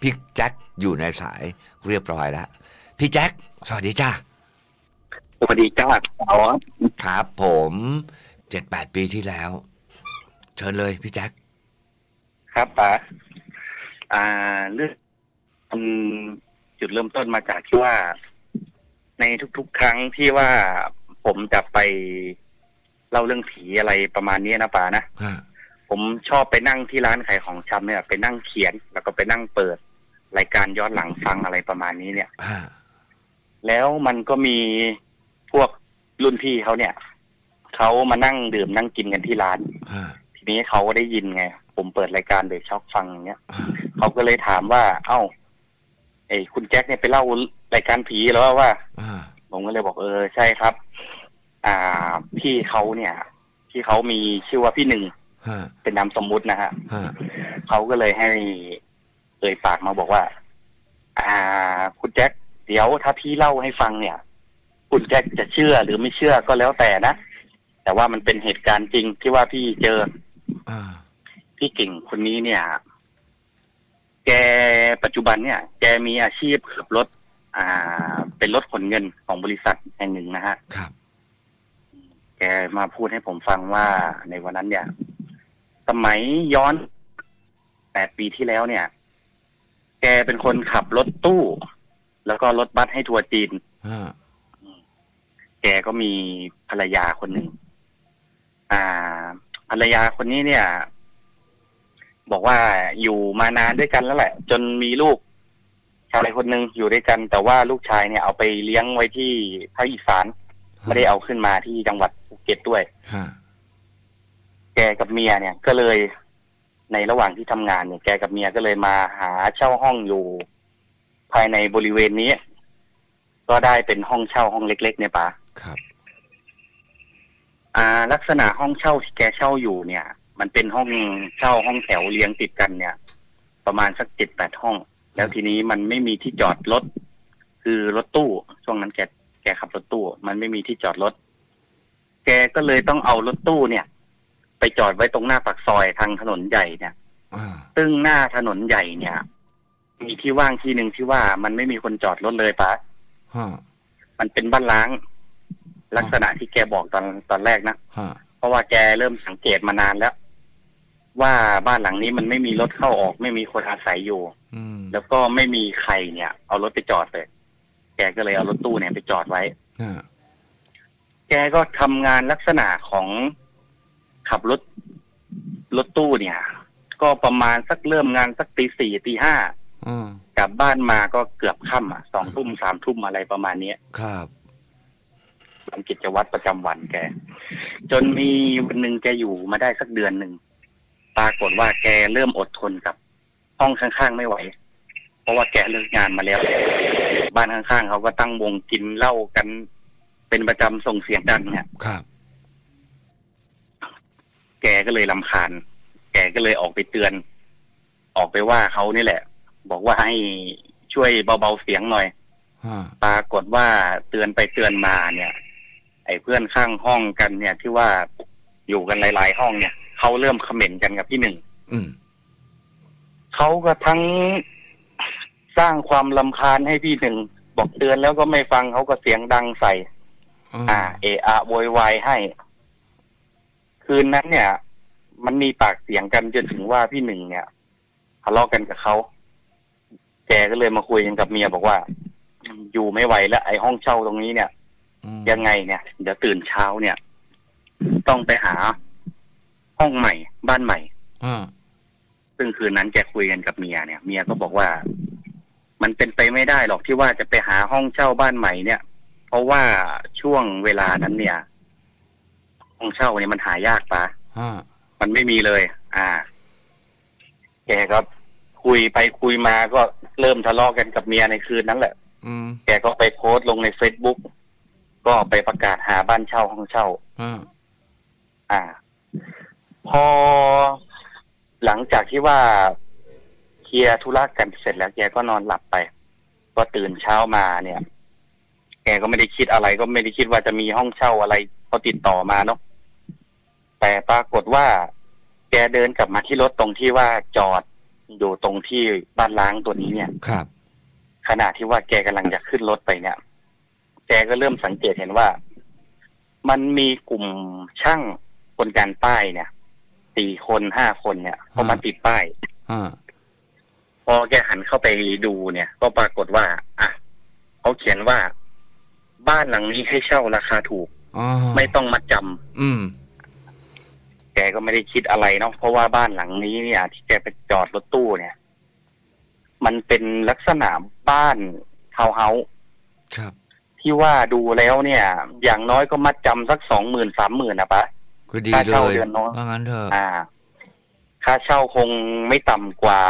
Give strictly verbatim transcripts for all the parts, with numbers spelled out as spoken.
พี่แจ็คอยู่ในสายเรียบร้อยแล้วพี่แจ็คสวัสดีจ้าสวัสดีจ้าครับผมเจ็ดแปดปีที่แล้วเชิญเลยพี่แจ็คครับป๋าอ่าเรื่องจุดเริ่มต้นมาจากที่ว่าในทุกๆครั้งที่ว่าผมจะไปเล่าเรื่องผีอะไรประมาณนี้นะป๋านะผมชอบไปนั่งที่ร้านขายของชำเนี่ยไปนั่งเขียนแล้วก็ไปนั่งเปิดรายการย้อนหลังฟังอะไรประมาณนี้เนี่ยแล้วมันก็มีพวกรุ่นพี่เขาเนี่ยเขามานั่งดื่มนั่งกินกันที่ร้านทีนี้เขาได้ยินไงผมเปิดรายการเดอะช็อกฟังเนี้ยเขาก็เลยถามว่าเอ้าไอ้คุณแจ็คเนี่ยไปเล่ารายการผีแล้วว่าผมก็เลยบอกเออใช่ครับอ่าพี่เขาเนี่ยที่เขามีชื่อว่าพี่หนึ่งเป็นนามสมมุตินะฮะเขาก็เลยให้เอ่ยปากมาบอกว่าอ่าคุณแจ็คเดี๋ยวถ้าพี่เล่าให้ฟังเนี่ยคุณแจ็คจะเชื่อหรือไม่เชื่อก็แล้วแต่นะแต่ว่ามันเป็นเหตุการณ์จริงที่ว่าพี่เจอพี่เก่งคนนี้เนี่ยแกปัจจุบันเนี่ยแกมีอาชีพขับรถอ่าเป็นรถขนเงินของบริษัทแห่งหนึ่งนะฮะครับแกมาพูดให้ผมฟังว่าในวันนั้นเนี่ยสมัยย้อนแปดปีที่แล้วเนี่ยแกเป็นคนขับรถตู้แล้วก็รถบัสให้ทัวร์จีนแกก็มีภรรยาคนหนึ่งอ่าภรรยาคนนี้เนี่ยบอกว่าอยู่มานานด้วยกันแล้วแหละจนมีลูกชายคนหนึ่งอยู่ด้วยกันแต่ว่าลูกชายเนี่ยเอาไปเลี้ยงไว้ที่ภาคอีสานไม่ได้เอาขึ้นมาที่จังหวัดภูเก็ตด้วยแกกับเมียเนี่ยก็เลยในระหว่างที่ทำงานเนี่ยแกกับเมียก็เลยมาหาเช่าห้องอยู่ภายในบริเวณนี้ก็ได้เป็นห้องเช่าห้องเล็กๆเนี่ยป๋าครับอ่าลักษณะห้องเช่าที่แกเช่าอยู่เนี่ยมันเป็นห้องเช่าห้องแถวเรียงติดกันเนี่ยประมาณสักเจ็ดแปดห้องแล้วทีนี้มันไม่มีที่จอดรถคือรถตู้ช่วงนั้นแกแกขับรถตู้มันไม่มีที่จอดรถแกก็เลยต้องเอารถตู้เนี่ยไปจอดไว้ตรงหน้าปากซอยทางถนนใหญ่เนี่ยซึ่งหน้าถนนใหญ่เนี่ยมีที่ว่างที่หนึ่งที่ว่ามันไม่มีคนจอดรถเลยปะมันเป็นบ้านล้างลักษณะที่แกบอกตอนตอนแรกนะเพราะว่าแกเริ่มสังเกตมานานแล้วว่าบ้านหลังนี้มันไม่มีรถเข้าออกไม่มีคนอาศัยอยู่แล้วก็ไม่มีใครเนี่ยเอารถไปจอดเลยแกก็เลยเอารถตู้เนี่ยไปจอดไว้แกก็ทำงานลักษณะของขับรถรถตู้เนี่ยก็ประมาณสักเริ่มงานสักตีสี่ตีห้ากลับบ้านมาก็เกือบค่ำอ่ะสองทุ่มสามทุ่มอะไรประมาณนี้ครับทำกิจวัตรประจำวันแกจนมีวันหนึ่งแกอยู่มาได้สักเดือนหนึ่งปรากฏว่าแกเริ่มอดทนกับห้องข้างๆไม่ไหวเพราะว่าแกเลิกงานมาแล้วบ้านข้างๆเขาก็ตั้งวงกินเหล้ากันเป็นประจำส่งเสียงดังเนี่ยครับแกก็เลยรำคาญแกก็เลยออกไปเตือนออกไปว่าเขานี่แหละบอกว่าให้ช่วยเบาๆเสียงหน่อยปรากฏว่าเตือนไปเตือนมาเนี่ยไอ้เพื่อนข้างห้องกันเนี่ยที่ว่าอยู่กันหลายๆห้องเนี่ยเขาเริ่มคอมเมนต์กันกับพี่หนึ่งเขาก็ทั้งสร้างความรำคาญให้พี่หนึ่งบอกเตือนแล้วก็ไม่ฟังเขาก็เสียงดังใส่อ่าเออะโวยวายให้คืนนั้นเนี่ยมันมีปากเสียงกันจนถึงว่าพี่หนึ่งเนี่ยทะเลาะกันกับเขาแกก็เลยมาคุยกันกับเมียบอกว่าอยู่ไม่ไหวแล้วไอ้ห้องเช่าตรงนี้เนี่ยยังไงเนี่ยเดี๋ยวตื่นเช้าเนี่ยต้องไปหาห้องใหม่บ้านใหม่ซึ่งคืนนั้นแกคุยกันกับเมียเนี่ยเมียก็บอกว่ามันเป็นไปไม่ได้หรอกที่ว่าจะไปหาห้องเช่าบ้านใหม่เนี่ยเพราะว่าช่วงเวลานั้นเนี่ยห้องเช่าเนี่ยมันหายากปะมันไม่มีเลยอ่าแกก็คุยไปคุยมาก็เริ่มทะเลาะกันกับเมียในคืนนั้นแหละแกก็ไปโพสต์ลงใน เฟซบุ๊ก ก็ไปประกาศหาบ้านเช่าห้องเช่าอ่าพอหลังจากที่ว่าเคลียร์ธุระกันเสร็จแล้วแกก็นอนหลับไปก็ตื่นเช้ามาเนี่ยแกก็ไม่ได้คิดอะไรก็ไม่ได้คิดว่าจะมีห้องเช่าอะไรเขาติดต่อมาเนาะแต่ปรากฏว่าแกเดินกลับมาที่รถตรงที่ว่าจอด อยู่ตรงที่บ้านล้างตัวนี้เนี่ยครับขณะที่ว่าแกกำลังจะขึ้นรถไปเนี่ยแกก็เริ่มสังเกตเห็นว่ามันมีกลุ่มช่างคนการป้ายเนี่ยสี่คนห้าคนเนี่ยเขามาติดป้ายพอแกหันเข้าไปดูเนี่ยก็ปรากฏว่าอ่ะเขาเขียนว่าบ้านหลังนี้ให้เช่าราคาถูกไม่ต้องมัดจำอืมแกก็ไม่ได้คิดอะไรเนาะเพราะว่าบ้านหลังนี้เนี่ยที่แกไปจอดรถตู้เนี่ยมันเป็นลักษณะบ้านทาวน์เฮาส์ครับที่ว่าดูแล้วเนี่ยอย่างน้อยก็มัดจำสักสองหมื่นสามหมื่นนะปะก็ดีเลยว่างั้นเถอะอ่าค่าเช่าคงไม่ต่ำกว่า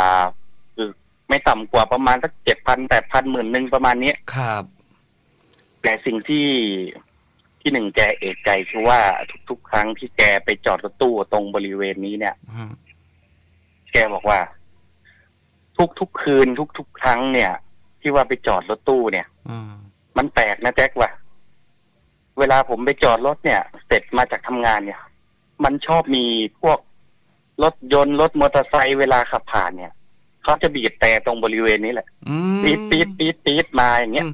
คือไม่ต่ำกว่าประมาณสักเจ็ดพันแปดพันหมื่นหนึ่งประมาณนี้ครับแต่สิ่งที่ที่หนึ่งแกเอกใจคือว่าทุกๆครั้งที่แกไปจอดรถตู้ตรงบริเวณนี้เนี่ยแกบอกว่าทุกๆคืนทุกๆครั้งเนี่ยที่ว่าไปจอดรถตู้เนี่ยมันแปลกนะแจ็คว่ะเวลาผมไปจอดรถเนี่ยเสร็จมาจากทำงานเนี่ยมันชอบมีพวกรถยนต์รถมอเตอร์ไซค์เวลาขับผ่านเนี่ยเขาจะบีบแต่ตรงบริเวณนี้แหละปี๊ดปี๊ดปี๊ดปี๊ดมาอย่างเงี้ย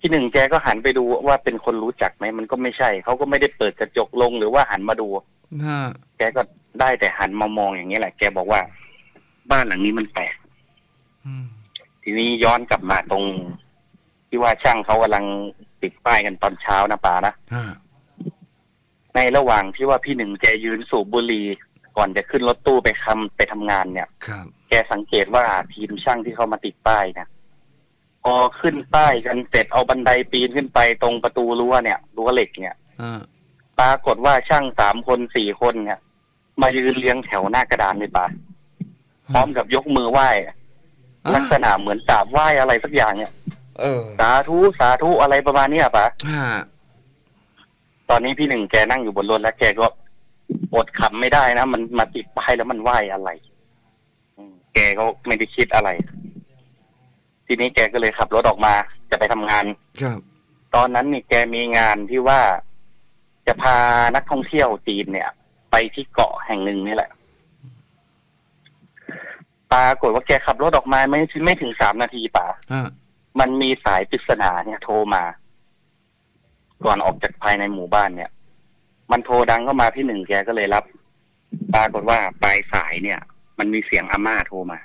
ที่หนึ่งแกก็หันไปดูว่าเป็นคนรู้จักไหมมันก็ไม่ใช่เขาก็ไม่ได้เปิดกระจกลงหรือว่าหันมาดูแกก็ได้แต่หันมามองอย่างนี้แหละแกบอกว่าบ้านหลังนี้มันแปลกทีนี้ย้อนกลับมาตรงที่ว่าช่างเขากำลังติดป้ายกันตอนเช้านะป่านะในระหว่างที่ว่าพี่หนึ่งแกยืนสูบบุหรี่ก่อนจะขึ้นรถตู้ไปทำไปทำงานเนี่ยแกสังเกตว่าทีมช่างที่เขามาติดป้ายนะพอขึ้นป้ายกันเสร็จเอาบันไดปีนขึ้นไปตรงประตูรั้วเนี่ยรั้วเหล็กเนี่ยปรากฏว่าช่างสามคนสี่คนเนี่ยมายืนเรียงแถวหน้ากระดานเลยป่ะพร้อมกับยกมือไหว้ลักษณะเหมือนกราบไหว้อะไรสักอย่างเนี่ยเออสาธุสาธุอะไรประมาณนี้ป่ะตอนนี้พี่หนึ่งแกนั่งอยู่บนรถแล้วแกก็อดขำไม่ได้นะมันมาติดป้ายแล้วมันไหว้อะไรแกก็ไม่ได้คิดอะไรทีนี้แกก็เลยขับรถออกมาจะไปทำงานตอนนั้นนี่แกมีงานที่ว่าจะพานักท่องเที่ยวจีนเนี่ยไปที่เกาะแห่งหนึ่งนี่แหละปรากฏว่าแกขับรถออกมาไม่ไม่ถึงสามนาทีป่ะมันมีสายปริศนาเนี่ยโทรมาก่อนออกจากภายในหมู่บ้านเนี่ยมันโทรดังเข้ามาพี่หนึ่งแกก็เลยรับปรากฏว่าปลายสายเนี่ยมันมีเสียงอาม่าโทรมา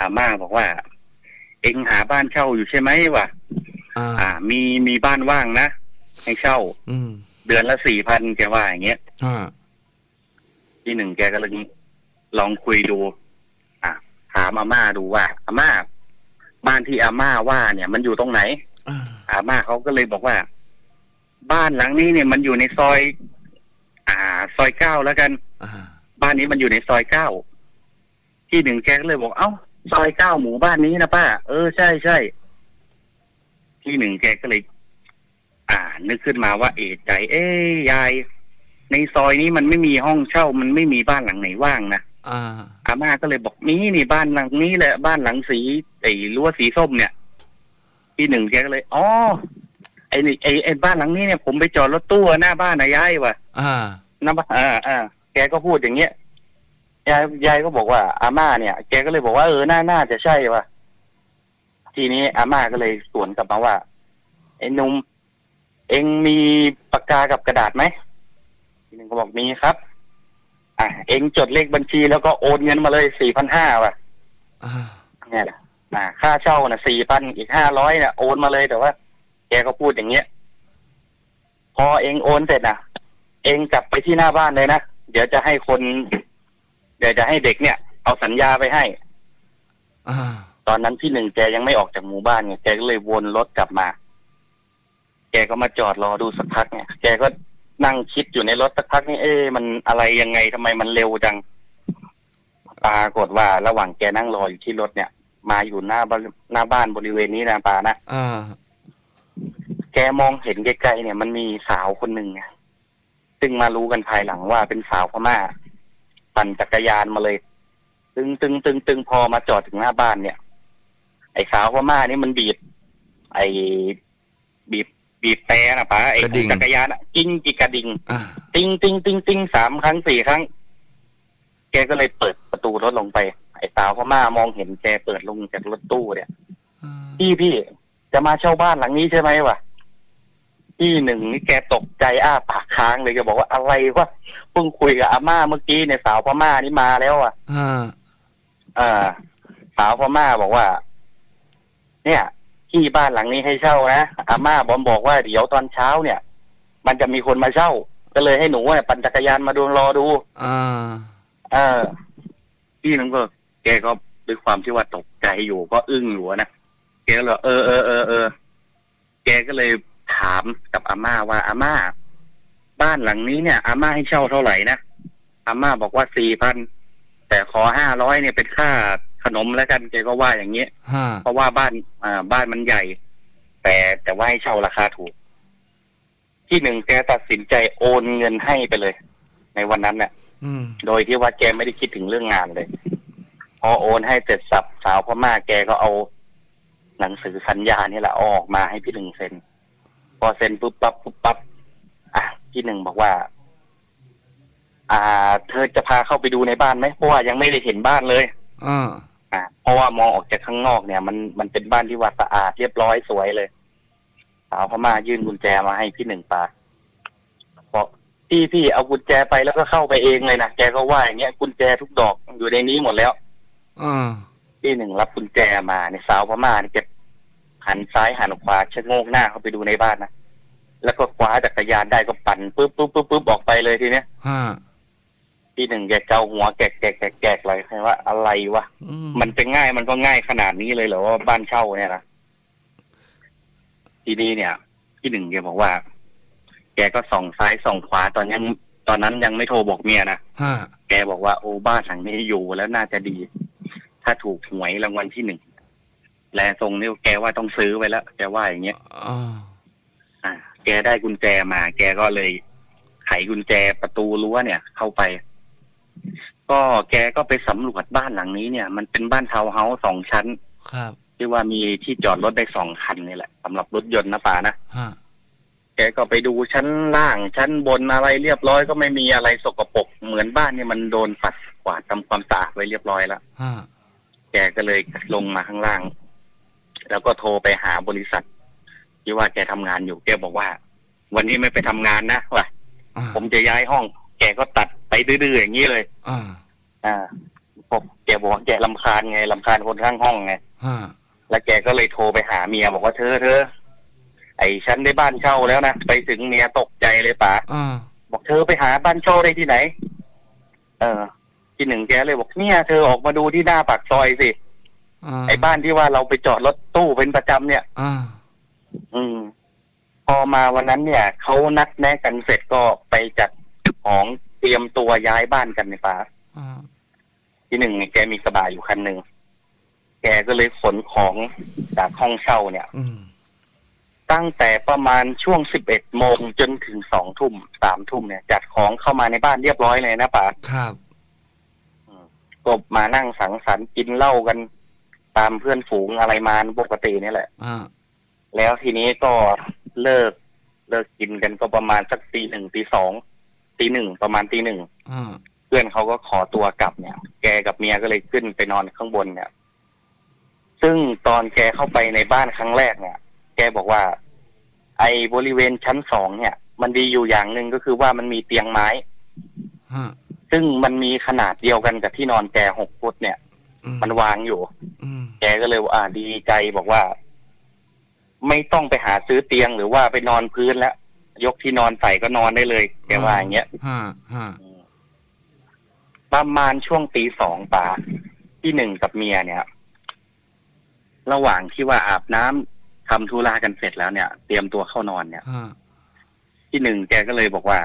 อาม่าบอกว่าเองหาบ้านเช่าอยู่ใช่ไหมวะอ่ามีมีบ้านว่างนะให้เช่าเดือนละสี่พันแกว่าอย่างเงี้ยที่หนึ่งแกก็เลยลองคุยดูอ่ะถามอาม่าดูว่าอาม่าบ้านที่อาม่าว่าเนี่ยมันอยู่ตรงไหนอาม่าเขาก็เลยบอกว่าบ้านหลังนี้เนี่ยมันอยู่ในซอยอ่าซอยเก้าแล้วกันบ้านนี้มันอยู่ในซอยเก้าที่หนึ่งแกก็เลยบอกเอ้าซอยเก้าหมู่บ้านนี้นะป้าเออใช่ใช่ที่หนึ่งแกก็เลยอ่านึกขึ้นมาว่าเอะใจเอ้ยยายในซอยนี้มันไม่มีห้องเช่ามันไม่มีบ้านหลังไหนว่างนะอ่าอาม่าก็เลยบอกนี่นี่บ้านหลังนี้แหละบ้านหลังสีไอ้รั้วสีส้มเนี่ยที่หนึ่งแกก็เลยอ๋อไอ้นี่ไอ้ไอ้บ้านหลังนี้เนี่ยผมไปจอดรถตู้หน้าบ้านนะยายว่ะอ่าน้าอ่าอ่าแกก็พูดอย่างเงี้ยยายยายก็บอกว่าอาม่าเนี่ยแกก็เลยบอกว่าเออน่าน่าจะใช่ว่ะทีนี้อาม่าก็เลยสวนกลับมาว่าไอ้นุ่มเอ็งมีปากกากับกระดาษไหมทีนึงก็บอกมีครับอ่ะเอ็งจดเลขบัญชีแล้วก็โอนเงินมาเลยสี่พันห้าว่ะเนี่ยแหละอ่าค่าเช่าน่ะสี่พันอีกห้าร้อยน่ะโอนมาเลยแต่ว่าแกก็พูดอย่างเงี้ยพอเอ็งโอนเสร็จน่ะเอ็งกลับไปที่หน้าบ้านเลยนะเดี๋ยวจะให้คนเดี๋ยวจะให้เด็กเนี่ยเอาสัญญาไปให้อตอนนั้นที่หนึ่งแกยังไม่ออกจากหมู่บ้านเนี่ยแกก็เลยวนรถกลับมาแกก็มาจอดรอดูสักพักเนี่ยแกก็นั่งคิดอยู่ในรถสักพักนี่เอ๊ะมันอะไรยังไงทำไมมันเร็วจังปรากฏว่าระหว่างแกนั่งรออยู่ที่รถเนี่ยมาอยู่หน้าหน้าบ้านบริเวณนี้นะปานะอแกมองเห็นไกลๆเนี่ยมันมีสาวคนหนึ่งเนี่ยซึ่งมารู้กันภายหลังว่าเป็นสาวพม่าปั่นจักรยานมาเลยตึงตึงตึงตึงพอมาจอดถึงหน้าบ้านเนี่ยไอ้สาวพม่านี่มันบีบไอ้บีบบีบแต่นะป๋าไอ้จักรยานอ่ะกิ้งกีกระดิ่งติ้งติ้งติ้งติ้งสามครั้งสี่ครั้ง แกก็เลยเปิดประตูรถลงไปไอ้สาวพม่ามองเห็นแกเปิดลงจากรถตู้เนี่ยพี่พี่จะมาเช่าบ้านหลังนี้ใช่ไหมวะพี่หนึ่งนี่แกตกใจอ้าปากค้างเลยแกบอกว่าอะไรวะเพิ่งคุยกับอาม่าเมื่อกี้เนี่ยสาวพม่านี่มาแล้วอ่ะอ่าสาวพม่าบอกว่าเนี่ยที่บ้านหลังนี้ให้เช่านะอาม่าบอมบอกว่าเดี๋ยวตอนเช้าเนี่ยมันจะมีคนมาเช่าก็เลยให้หนูเนี่ยปั่นจักรยานมาดูรอดูอ่าเออพี่หนึ่งก็แกก็ด้วยความที่ว่าตกใจอยู่ก็อึ้งอยู่นะแกก็เลยเออเออเออเออแกก็เลยถามกับอาม่าว่าอาม่าบ้านหลังนี้เนี่ยอาม่าให้เช่าเท่าไหร่นะอาม่าบอกว่าสี่พันแต่ขอห้าร้อยเนี่ยเป็นค่าขนมแล้วกันแกก็ว่าอย่างเงี้ยเพราะว่าบ้านอ่าบ้านมันใหญ่แต่แต่ว่าให้เช่าราคาถูกที่หนึ่งแกตัดสินใจโอนเงินให้ไปเลยในวันนั้นเนี่ยโดยที่ว่าแกไม่ได้คิดถึงเรื่องงานเลยพอโอนให้เสร็จสับสาวพ่อแม่แกก็เอาหนังสือสัญญานี่แหละออกมาให้พี่หนึ่งเซ็นพอเซ็นปุ๊บปั๊บปุ๊บปั๊บอ่ะพี่หนึ่งบอกว่าอ่าเธอจะพาเข้าไปดูในบ้านไหมเพราะว่ายังไม่ได้เห็นบ้านเลยอ่าอ่าเพราะว่ามองออกจากข้างนอกเนี่ยมันมันเป็นบ้านที่ว่าสะอาดเรียบร้อยสวยเลยสาวพม่ายื่นกุญแจมาให้พี่หนึ่งปาบอกพี่พี่เอากุญแจไปแล้วก็เข้าไปเองเลยนะแกก็ว่าอย่างเงี้ยกุญแจทุกดอกอยู่ในนี้หมดแล้วอพี่หนึ่งรับกุญแจมาในสาวพม่าเนี่ยแกหันซ้ายหันขวาชะโงกหน้าเข้าไปดูในบ้านนะแล้วก็คว้าจักรยานได้ก็ปั่นปุ๊บปุ๊บปุ๊บปุ๊บออกไปเลยทีเนี้ยพี่หนึ่งแกเกาหัวแกะแกะแกะแกะอะไรใครว่าอะไรวะมันจะง่ายมันก็ง่ายขนาดนี้เลยเหรอว่าบ้านเช่าเนี่ยนะทีนี้เนี่ยพี่หนึ่งแกบอกว่าแกก็ส่องซ้ายส่องขวาตอนยังตอนนั้นยังไม่โทรบอกเมียนะแกบอกว่าโอ้บ้านหลังนี้อยู่แล้วน่าจะดีถ้าถูกหวยรางวัลที่หนึ่งแลทรงนี่แกว่าต้องซื้อไปแล้วแกว่าอย่างเงี้ยอ่าแกได้กุญแจมาแกก็เลยไขกุญแจประตูรั้วเนี่ยเข้าไปก็แกก็ไปสำรวจบ้านหลังนี้เนี่ยมันเป็นบ้านทาวน์เฮาส์สองชั้นครับที่ว่ามีที่จอดรถได้สองคันนี่แหละสำหรับรถยนต์นะป่านะแกก็ไปดูชั้นล่างชั้นบนอะไรเรียบร้อยก็ไม่มีอะไรสกปรกเหมือนบ้านเนี่ยมันโดนปัดกวาดทำความสะอาดไว้เรียบร้อยแล้วแกก็เลยลงมาข้างล่างแล้วก็โทรไปหาบริษัทที่ว่าแกทำงานอยู่แกบอกว่าวันนี้ไม่ไปทำงานนะว่ะผมจะย้ายห้องแกก็ตัดไปดื้อๆอย่างนี้เลยอ่าอ่าแกบอกว่าแกรำคาญไงรำคาญคนข้างห้องไงแล้วแกก็เลยโทรไปหาเมียบอกว่าเธอเธอไอ้ฉันได้บ้านเช่าแล้วนะไปถึงเมียตกใจเลยป๋าบอกเธอไปหาบ้านเช่าได้ที่ไหนเออที่หนึ่งแกเลยบอกเนี่ยเธอออกมาดูที่หน้าปากซอยสิไอ้บ้านที่ว่าเราไปจอดรถตู้เป็นประจำเนี่ยออืมพอมาวันนั้นเนี่ยเขานัดแนะกันเสร็จก็ไปจัดของเตรียมตัวย้ายบ้านกันในฟ้าที่หนึ่งแกมีกระบะอยู่คันหนึ่งแกก็เลยขนของจากห้องเช่าเนี่ยตั้งแต่ประมาณช่วงสิบเอ็ดโมงจนถึงสองทุ่มสามทุ่มเนี่ยจัดของเข้ามาในบ้านเรียบร้อยเลยนะป๋าครับก็มานั่งสังสรรค์กินเหล้ากันตามเพื่อนฝูงอะไรมาปกตินี่แหละอ่าแล้วทีนี้ก็เลิกเลิกกินกันก็ประมาณสักตีหนึ่งตีสองตีหนึ่งประมาณตีหนึ่งเพื่อนเขาก็ขอตัวกลับเนี่ยแกกับเมียก็เลยขึ้นไปนอนข้างบนเนี่ยซึ่งตอนแกเข้าไปในบ้านครั้งแรกเนี่ยแกบอกว่าไอ้บริเวณชั้นสองเนี่ยมันดีอยู่อย่างหนึ่งก็คือว่ามันมีเตียงไม้ซึ่งมันมีขนาดเดียวกันกับที่นอนแกหกฟุตเนี่ยมันวางอยู่แกก็เลยอ่าดีใจบอกว่าไม่ต้องไปหาซื้อเตียงหรือว่าไปนอนพื้นแล้วยกที่นอนใส่ก็นอนได้เลยแกว่าอย่างเงี้ยประมาณช่วงตีสองป่าที่หนึ่งกับเมียเนี่ยระหว่างที่ว่าอาบน้ำทำธุระกันเสร็จแล้วเนี่ยเตรียมตัวเข้านอนเนี่ยที่หนึ่งแกก็เลยบอกว่า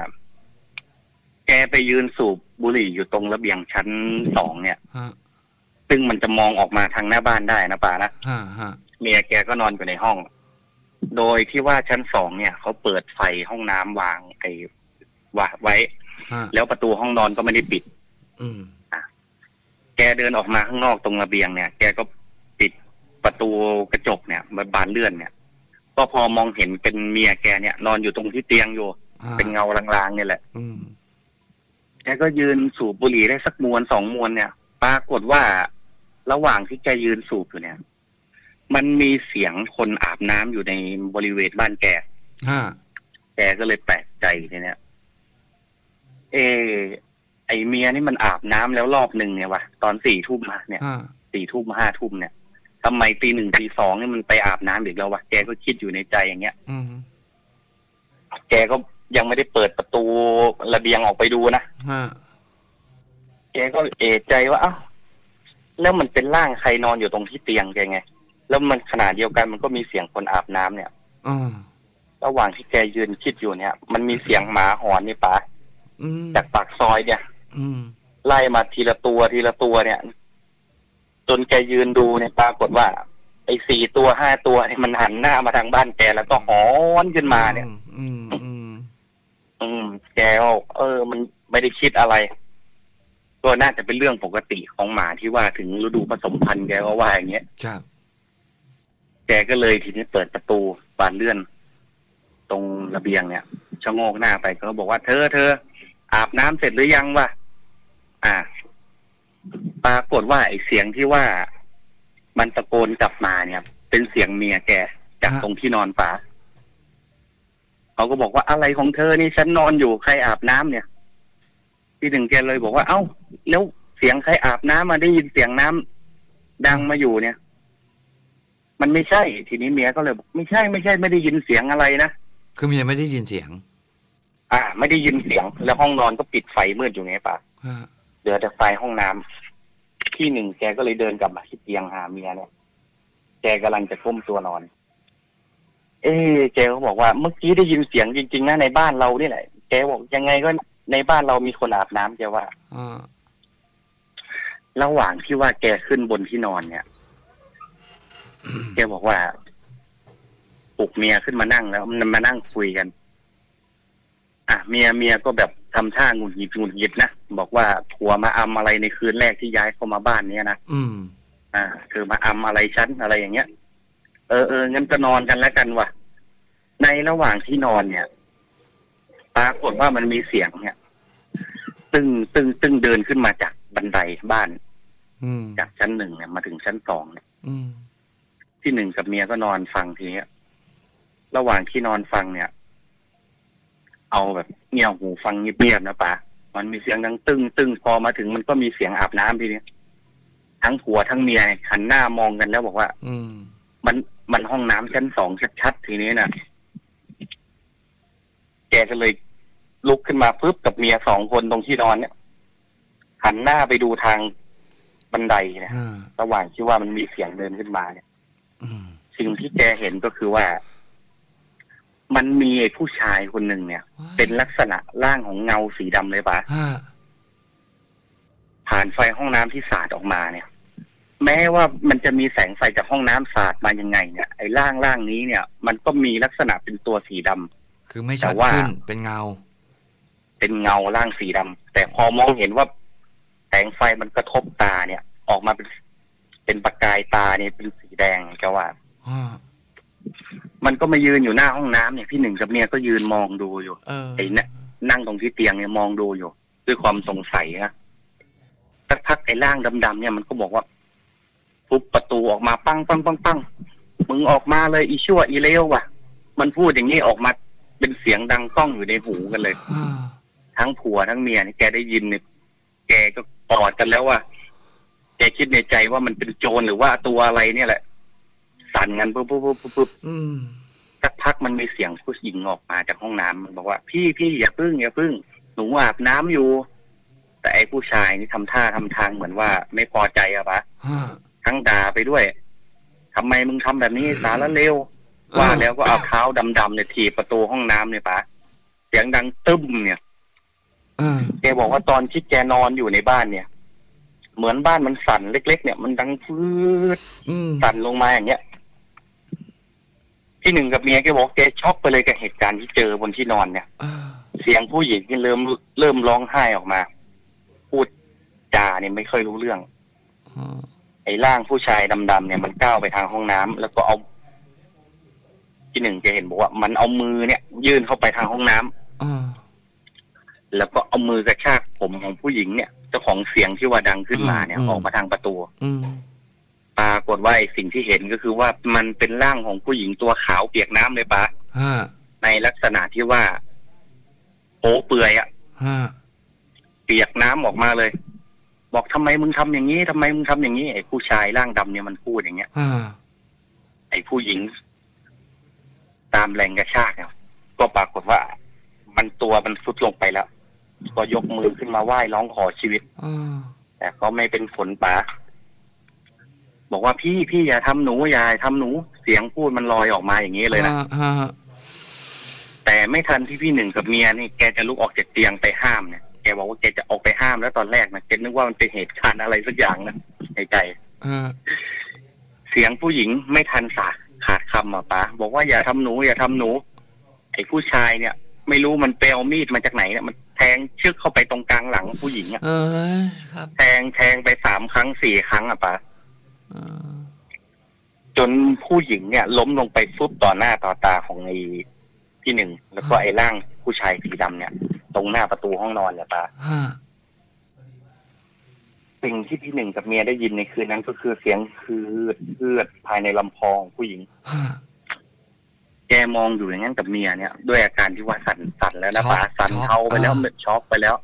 แกไปยืนสูบบุหรี่อยู่ตรงระเบียงชั้นสองเนี่ยซึ่งมันจะมองออกมาทางหน้าบ้านได้นะป่านะเมียแกก็นอนอยู่ในห้องโดยที่ว่าชั้นสองเนี่ยเขาเปิดไฟห้องน้ำวางไอ้วะไว้แล้วประตูห้องนอนก็ไม่ได้ปิดแกเดินออกมาข้างนอกตรงระเบียงเนี่ยแกก็ปิดประตูกระจกเนี่ยบานเลื่อนเนี่ยก็พอมองเห็นเป็นเมียแกเนี่ยนอนอยู่ตรงที่เตียงอยู่เป็นเงาลางๆเนี่ยแหละแก กก็ยืนสูบบุหรี่ได้สักมวนสองมวนเนี่ยปรากฏว่าระหว่างที่แกยืนสูบอยู่เนี่ยมันมีเสียงคนอาบน้ำอยู่ในบริเวณบ้านแกแกก็เลยแปลกใจเลยเนี่ยเอไอเมียนี่มันอาบน้ำแล้วรอบหนึ่งเนี่ยวะตอนสี่ทุ่มมาเนี่ยสี่ทุ่มห้าทุ่มเนี่ยทำไมตีหนึ่งตีสองนี่มันไปอาบน้ำอีกแล้ววะแกก็คิดอยู่ในใจอย่างเงี้ยอืแกก็ยังไม่ได้เปิดประตูระเบียงออกไปดูนะแกก็เอะใจว่าเอ้าแล้วมันเป็นร่างใครนอนอยู่ตรงที่เตียงแกไงแล้วมันขนาดเดียวกันมันก็มีเสียงคนอาบน้ำเนี่ยอระหว่างที่แกยืนคิดอยู่เนี่ยมันมีเสียงหมาหอนนี่ป่ะจากปากซอยเนี่ยอืไล่มาทีละตัวทีละตัวเนี่ยจนแกยืนดูเนี่ยปรากฏว่าไอ้สี่ตัวห้าตัวเนี่ยมันหันหน้ามาทางบ้านแกแล้วก็หอนขึ้นมาเนี่ยอืมอืมอืมแกเออมันไม่ได้คิดอะไรก็น่าจะเป็นเรื่องปกติของหมาที่ว่าถึงฤดูผสมพันธุ์แกก็ว่าอย่างเงี้ยครับแกก็เลยทีนี้เปิดประตูบานเลื่อนตรงระเบียงเนี่ยชะโงกหน้าไปก็บอกว่าเธอเธออาบน้ำเสร็จหรือยังวะอ่าปรากฏว่าไอ้เสียงที่ว่ามันตะโกนกลับมาเนี่ยเป็นเสียงเมียแกจากตรงที่นอนป่าเขาก็บอกว่าอะไรของเธอนี่ฉันนอนอยู่ใครอาบน้ำเนี่ยพี่หนึ่งแกเลยบอกว่าเอ้าแล้วเสียงใครอาบน้ำมาได้ยินเสียงน้ำดังมาอยู่เนี่ยมันไม่ใช่ทีนี้เมียก็เลยบอกไม่ใช่ไม่ใช่ไม่ได้ยินเสียงอะไรนะคือเมียไม่ได้ยินเสียงอ่าไม่ได้ยินเสียงแล้วห้องนอนก็ปิดไฟมืดอยู่ไงป่ะเหลือแต่ไฟห้องน้ำพี่หนึ่งแกก็เลยเดินกลับมาที่เตียงหาเมียเนี่ยแกกำลังจะก้มตัวนอนเอ๊ะแกก็บอกว่าเมื่อกี้ได้ยินเสียงจริงๆนะในบ้านเรานี่แหละแกบอกยังไงก็ในบ้านเรามีคนอาบน้ำแกว่าอระหว่างที่ว่าแกขึ้นบนที่นอนเนี่ยแกบอกว่าปลุกเมียขึ้นมานั่งแล้วมันมานั่งคุยกันอ่ะเมียเมียก็แบบทำท่าหงุดหงิดหงุดหงิดนะบอกว่าผัวมาอำอะไรในคืนแรกที่ย้ายเข้ามาบ้านเนี้ยนะอืมอ่าคือมาอำอะไรฉันอะไรอย่างเงี้ยเออเอองั้นก็นอนกันแล้วกันว่ะในระหว่างที่นอนเนี่ยปรากฏว่ามันมีเสียงเนี่ยตึงตึงตึงเดินขึ้นมาจากบันไดบ้านอืมจากชั้นหนึ่งเนี่ยมาถึงชั้นสองเนี่ยอืมที่หนึ่งกับเมียก็นอนฟังทีนี้ระหว่างที่นอนฟังเนี่ยเอาแบบเงี่ยหูฟังเงียบๆนะป่ะมันมีเสียงดังตึ้งตึ้งพอมาถึงมันก็มีเสียงอาบน้ำทีนี้ทั้งผัวทั้งเมียหันหน้ามองกันแล้วบอกว่าอืมมันมันห้องน้ำชั้นสองชัดๆทีนี้นะแกก็เลยลุกขึ้นมาปุ๊บกับเมียสองคนตรงที่นอนเนี่ยหันหน้าไปดูทางบันไดเนี่ยระหว่างที่ว่ามันมีเสียงเดินขึ้นมาเนี่ยสิ่งที่แกเห็นก็คือว่ามันมีผู้ชายคนหนึ่งเนี่ย What? เป็นลักษณะร่างของเงาสีดำเลยปะ huh? ผ่านไฟห้องน้ำที่สาดออกมาเนี่ยแม้ว่ามันจะมีแสงไฟจากห้องน้ำสาดมายังไงเนี่ยไอ้ร่างร่างนี้เนี่ยมันก็มีลักษณะเป็นตัวสีดำคือไม่ชัดขึ้นเป็นเงาเป็นเงาร่างสีดำแต่พอมองเห็นว่าแสงไฟมันกระทบตาเนี่ยออกมาเป็นเป็นประกายตาเนี่ยเป็นสีแดงแกว่า huh?มันก็มายืนอยู่หน้าห้องน้ำเนี่ยพี่หนึ่งกับเมียก็ยืนมองดูอยู่ไอ้เนี่ยนั่งตรงที่เตียงเนี่ยมองดูอยู่ด้วยความสงสัยนะสักพักไอ้ร่างดำๆเนี่ยมันก็บอกว่าทุบประตูออกมาปังปังปังปังมึงออกมาเลยอีชั่วอีเลวว่ะมันพูดอย่างนี้ออกมาเป็นเสียงดังก้องอยู่ในหูกันเลยทั้งผัวทั้งเมียนี่แกได้ยินเนี่ยแกก็กอดกันแล้วว่าแกคิดในใจว่ามันเป็นโจรหรือว่าตัวอะไรเนี่ยแหละสั่นกันปุ๊บปุ๊บปุ๊บปุ๊บสักพักมันมีเสียงผู้หญิงออกมาจากห้องน้ำมันบอกว่าพี่พี่อย่าพึ่งอย่าพึ่งหนูอาบน้ำอยู่แต่ไอ้ผู้ชายนี่ทำท่าทำทางเหมือนว่าไม่พอใจอะปะทั้งด่าไปด้วยทำไมมึงทำแบบนี้สารเลวว่าแล้วก็เอาเท้าดำๆเนี่ยถีบประตูห้องน้ำเนี่ยปะเสียงดังตึ้มเนี่ยแกบอกว่าตอนที่แกนอนอยู่ในบ้านเนี่ยเหมือนบ้านมันสั่นเล็กๆเนี่ยมันดังฟืดสั่นลงมาอย่างเงี้ยที่หนึ่งกับเมียแกบอกแกช็อกไปเลยกับเหตุการณ์ที่เจอบนที่นอนเนี่ยเสียงผู้หญิงที่เริ่มเริ่มร้องไห้ออกมาพูดจาเนี่ยไม่เคยรู้เรื่องไอ้ร่างผู้ชายดำๆเนี่ยมันก้าวไปทางห้องน้ำแล้วก็เอาที่หนึ่งแกเห็นบอกว่ามันเอามือเนี่ยยื่นเข้าไปทางห้องน้ำแล้วก็เอามือกระชาก ผมของผู้หญิงเนี่ยเจ้าของเสียงที่ว่าดังขึ้นมาเนี่ยออกมาทางประตูปรากฏว่าสิ่งที่เห็นก็คือว่ามันเป็นร่างของผู้หญิงตัวขาวเปียกน้ำเลยปะในลักษณะที่ว่าโป๊เปื่อยอะเปียกน้ำออกมาเลยบอกทำไมมึงทำอย่างนี้ทำไมมึงทำอย่างนี้ไอ้ผู้ชายร่างดำเนี่ยมันพูดอย่างเงี้ยไอ้ผู้หญิงตามแรงกระชากเนี่ยก็ปรากฏว่ามันตัวมันซุดลงไปแล้วก็ยกมือขึ้นมาไหว้ร้องขอชีวิตแต่ก็ไม่เป็นผลปะบอกว่าพี่พี่อย่าทำหนูอย่าทำหนูเสียงพูดมันลอยออกมาอย่างนี้เลยนะแต่ไม่ทันที่พี่หนึ่งกับเมียนี่แกจะลุกออกจากเตียงไปห้ามเนี่ยแกบอกว่าแกจะออกไปห้ามแล้วตอนแรกนะแกนึกว่ามันเป็นเหตุการณ์อะไรสักอย่างนะในใจเสียงผู้หญิงไม่ทันสาขาดคำอ่ะป้าบอกว่าอย่าทำหนูอย่าทำหนูไอ้ผู้ชายเนี่ยไม่รู้มันเปลวมีดมาจากไหนเนี่ยมันแทงชึกเข้าไปตรงกลางหลังผู้หญิงอ่ะแทงแทงไปสามครั้งสี่ครั้งอ่ะป้าจนผู้หญิงเนี่ยล้มลงไปซุบต่อหน้าต่อตาของไอ้พี่หนึ่งแล้วก็ไอ้ร่างผู้ชายสีดำเนี่ยตรงหน้าประตูห้องนอนเนี่ยตาสิ่งที่พี่หนึ่งกับเมียได้ยินในคืนนั้นก็คือเสียงคือเลือดภายในลำคอของผู้หญิงแกมองอยู่อย่างนั้นกับเมียเนี่ยด้วยอาการที่ว่าสั่นสั่นแล้วนะป้าสั่นเทาไปแล้วเหมือนช็อกไปแล้ว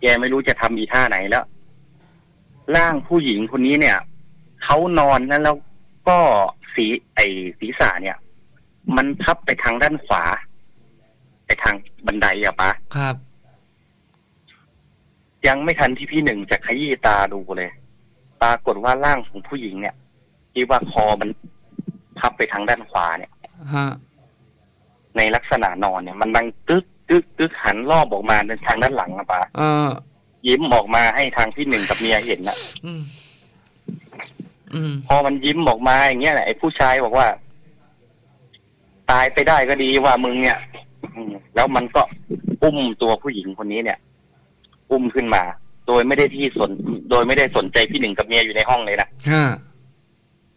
แกไม่รู้จะทำอีท่าไหนแล้วร่างผู้หญิงคนนี้เนี่ยเขานอนนั้นแล้วก็สีไอศีรษะเนี่ยมันพับไปทางด้านขวาไปทางบันไดอะปะครับยังไม่ทันที่พี่หนึ่งจะขยี้ตาดูเลยปรากฏว่าร่างของผู้หญิงเนี่ยที่ว่าคอมันพับไปทางด้านขวาเนี่ยฮะในลักษณะนอนเนี่ยมันดังตึ๊กตึ๊กตึ๊กหันรอบออกมาในทางด้านหลังอะปะเออยิ้มออกมาให้ทางพี่หนึ่งกับเมียเห็นนะพอมันยิ้มออกมาอย่างเงี้ยแหละไอ้ผู้ชายบอกว่าตายไปได้ก็ดีว่ามึงเนี่ยแล้วมันก็อุ้มตัวผู้หญิงคนนี้เนี่ยอุ้มขึ้นมาโดยไม่ได้ที่สนโดยไม่ได้สนใจพี่หนึ่งกับเมียอยู่ในห้องเลยนะ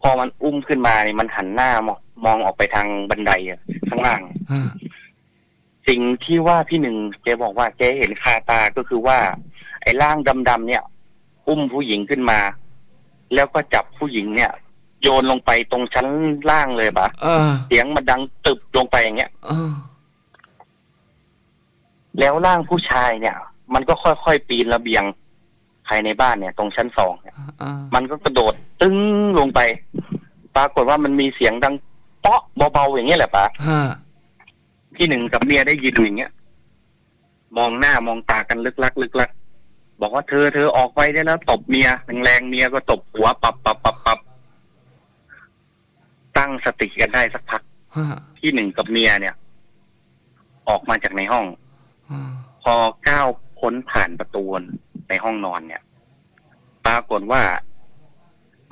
พอมันอุ้มขึ้นมาเนี่ยมันหันหน้ามองมองออกไปทางบันไดอะข้างล่างสิ่งที่ว่าพี่หนึ่งแกบอกว่าแกเห็นคาตาก็คือว่าไอ้ร่างดำๆเนี่ยอุ้มผู้หญิงขึ้นมาแล้วก็จับผู้หญิงเนี่ยโยนลงไปตรงชั้นล่างเลยปะเสียงมันดังตึบลงไปอย่างเงี้ยแล้วร่างผู้ชายเนี่ยมันก็ค่อยๆปีนระเบียงภายในบ้านเนี่ยตรงชั้นสองเนี่ยมันก็กระโดดตึ้งลงไปปรากฏว่ามันมีเสียงดังเปาะเบาๆอย่างเงี้ยแหละปะพี่หนึ่งกับเมียได้ยินอย่างเงี้ยมองหน้ามองตากันลึกลักลึกลักบอกว่าเธอเธอออกไปได้แล้วตบเมียแรงๆเมียก็ตบหัวปับปับปับปับตั้งสติกันได้สักพักพี่หนึ่งกับเมียเนี่ยออกมาจากในห้องพอก้าวพ้นผ่านประตูในห้องนอนเนี่ยปรากฏว่า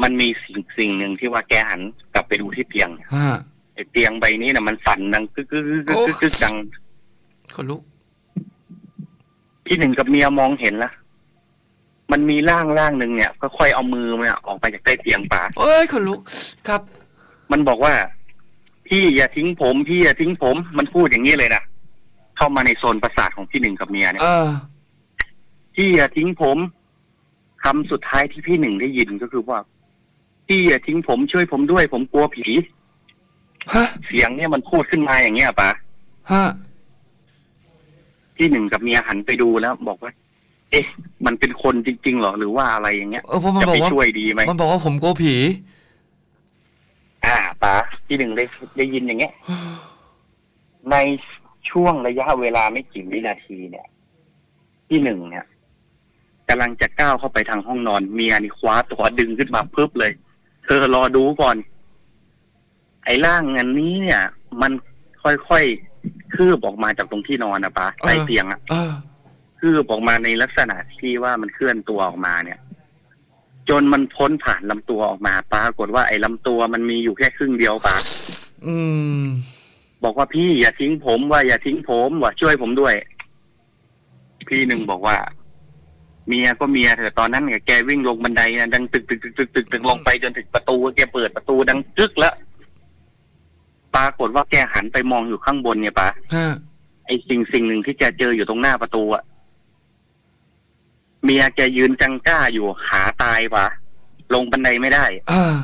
มันมีสิ่งสิ่งหนึ่งที่ว่าแกหันกลับไปดูที่เตียงไอ้เตียงใบนี้นะมันสั่นดังกึกกึกกึกกึกดังขนลุกพี่หนึ่งกับเมียมองเห็นละมันมีร่างร่างหนึ่งเนี่ยค่อยๆเอามือมันออกไปจากใต้เตียงป๋าเอ้ยขนลุกครับมันบอกว่าพี่อย่าทิ้งผมพี่อย่าทิ้งผมมันพูดอย่างนี้เลยนะเข้ามาในโซนประสาทของพี่หนึ่งกับเมียเนี่ยพี่อย่าทิ้งผมคำสุดท้ายที่พี่หนึ่งได้ยินก็คือว่าพี่อย่าทิ้งผมช่วยผมด้วยผมกลัวผีเสียงเนี่ยมันพูดขึ้นมาอย่างเงี้ยป๋าพี่หนึ่งกับเมียหันไปดูแล้วบอกว่าเอ๊ะมันเป็นคนจริงๆหรอหรือว่าอะไรอย่างเงี้ยจะไปช่วยดีไหมมันบอกว่าผมกลัวผีอ่าป๋าพี่หนึ่งได้ได้ยินอย่างเงี้ยในช่วงระยะเวลาไม่กี่วินาทีเนี่ยพี่หนึ่งเนี่ยกำลังจะก้าวเข้าไปทางห้องนอนเมียนี่คว้าตัวดึงขึ้นมาเพิบเลยเธอรอดูก่อนไอ้ร่างอันนี้เนี่ยมันค่อยๆคืบออกมาจากตรงที่นอนนะป้าใต้เตียงอ่ะคืบออกมาในลักษณะที่ว่ามันเคลื่อนตัวออกมาเนี่ยจนมันพ้นผ่านลำตัวออกมาปรากฏว่าไอ้ลำตัวมันมีอยู่แค่ครึ่งเดียวป้าอืมบอกว่าพี่อย่าทิ้งผมว่าอย่าทิ้งผมว่าช่วยผมด้วยพี่หนึ่งบอกว่าเมียก็เมียเถอะตอนนั้นแกวิ่งลงบันไดนะดังตึกตึกตึกตึกตึกตึกลงไปจนถึงประตูแกเปิดประตูดังจึ๊กแล้วปรากฏว่าแกหันไปมองอยู่ข้างบนเนี่ยปะไอสิ่งสิ่งหนึ่งที่แกเจออยู่ตรงหน้าประตูอะ เมียแกยืนจังก้าอยู่ขาตายวะลงบันไดไม่ได้เออ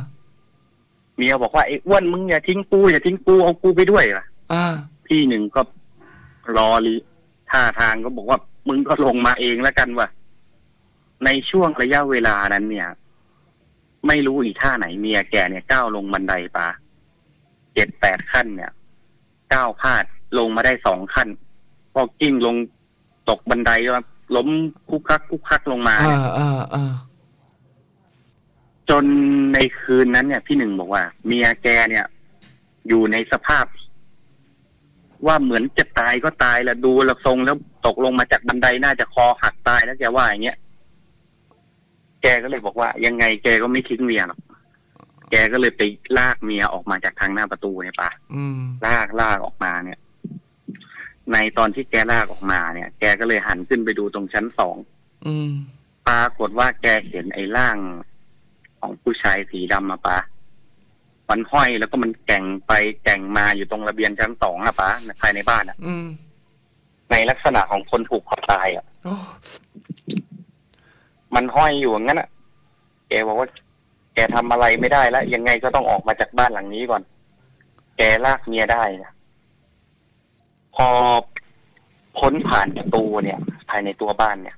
เมียบอกว่าไอ้อ้วนมึงอย่าทิ้งกูอย่าทิ้งกูเอากูไปด้วยล่ะพี่หนึ่งก็รอลีท่าทางก็บอกว่ามึงก็ลงมาเองแล้วกันวะในช่วงระยะเวลานั้นเนี่ยไม่รู้อีท่าไหนเมียแกเนี่ยก้าวลงบันไดปะเจ็ดแปดขั้นเนี่ยก้าวพลาดลงมาได้สองขั้นพอกิ้งลงตกบันไดก็ล้มคุกคักคุกคักลงมาจนในคืนนั้นเนี่ยพี่หนึ่งบอกว่าเมียแกเนี่ยอยู่ในสภาพว่าเหมือนจะตายก็ตายแล้วดูละทรงแล้วตกลงมาจากบันไดน่าจะคอหักตายแล้วแกว่าอย่างเงี้ยแกก็เลยบอกว่ายังไงแกก็ไม่ทิ้งเมียหรอกแกก็เลยไปลากเมียออกมาจากทางหน้าประตูเนี่ยป่ะลากลากออกมาเนี่ยในตอนที่แกลากออกมาเนี่ยแกก็เลยหันขึ้นไปดูตรงชั้นสองปรากฏว่าแกเห็นไอ้ร่างของผู้ชายสีดำมาป่ะมันห้อยแล้วก็มันแก่งไปแก่งมาอยู่ตรงระเบียงชั้นสองอะป่ะภายในบ้านอะในลักษณะของคนถูกคอตายอะมันห้อยอยู่อย่างนั้นอ่ะแกบอกว่าแกทำอะไรไม่ได้แล้วยังไงก็ต้องออกมาจากบ้านหลังนี้ก่อนแกลากเมียได้นะพอพ้นผ่านประตูเนี่ยภายในตัวบ้านเนี่ย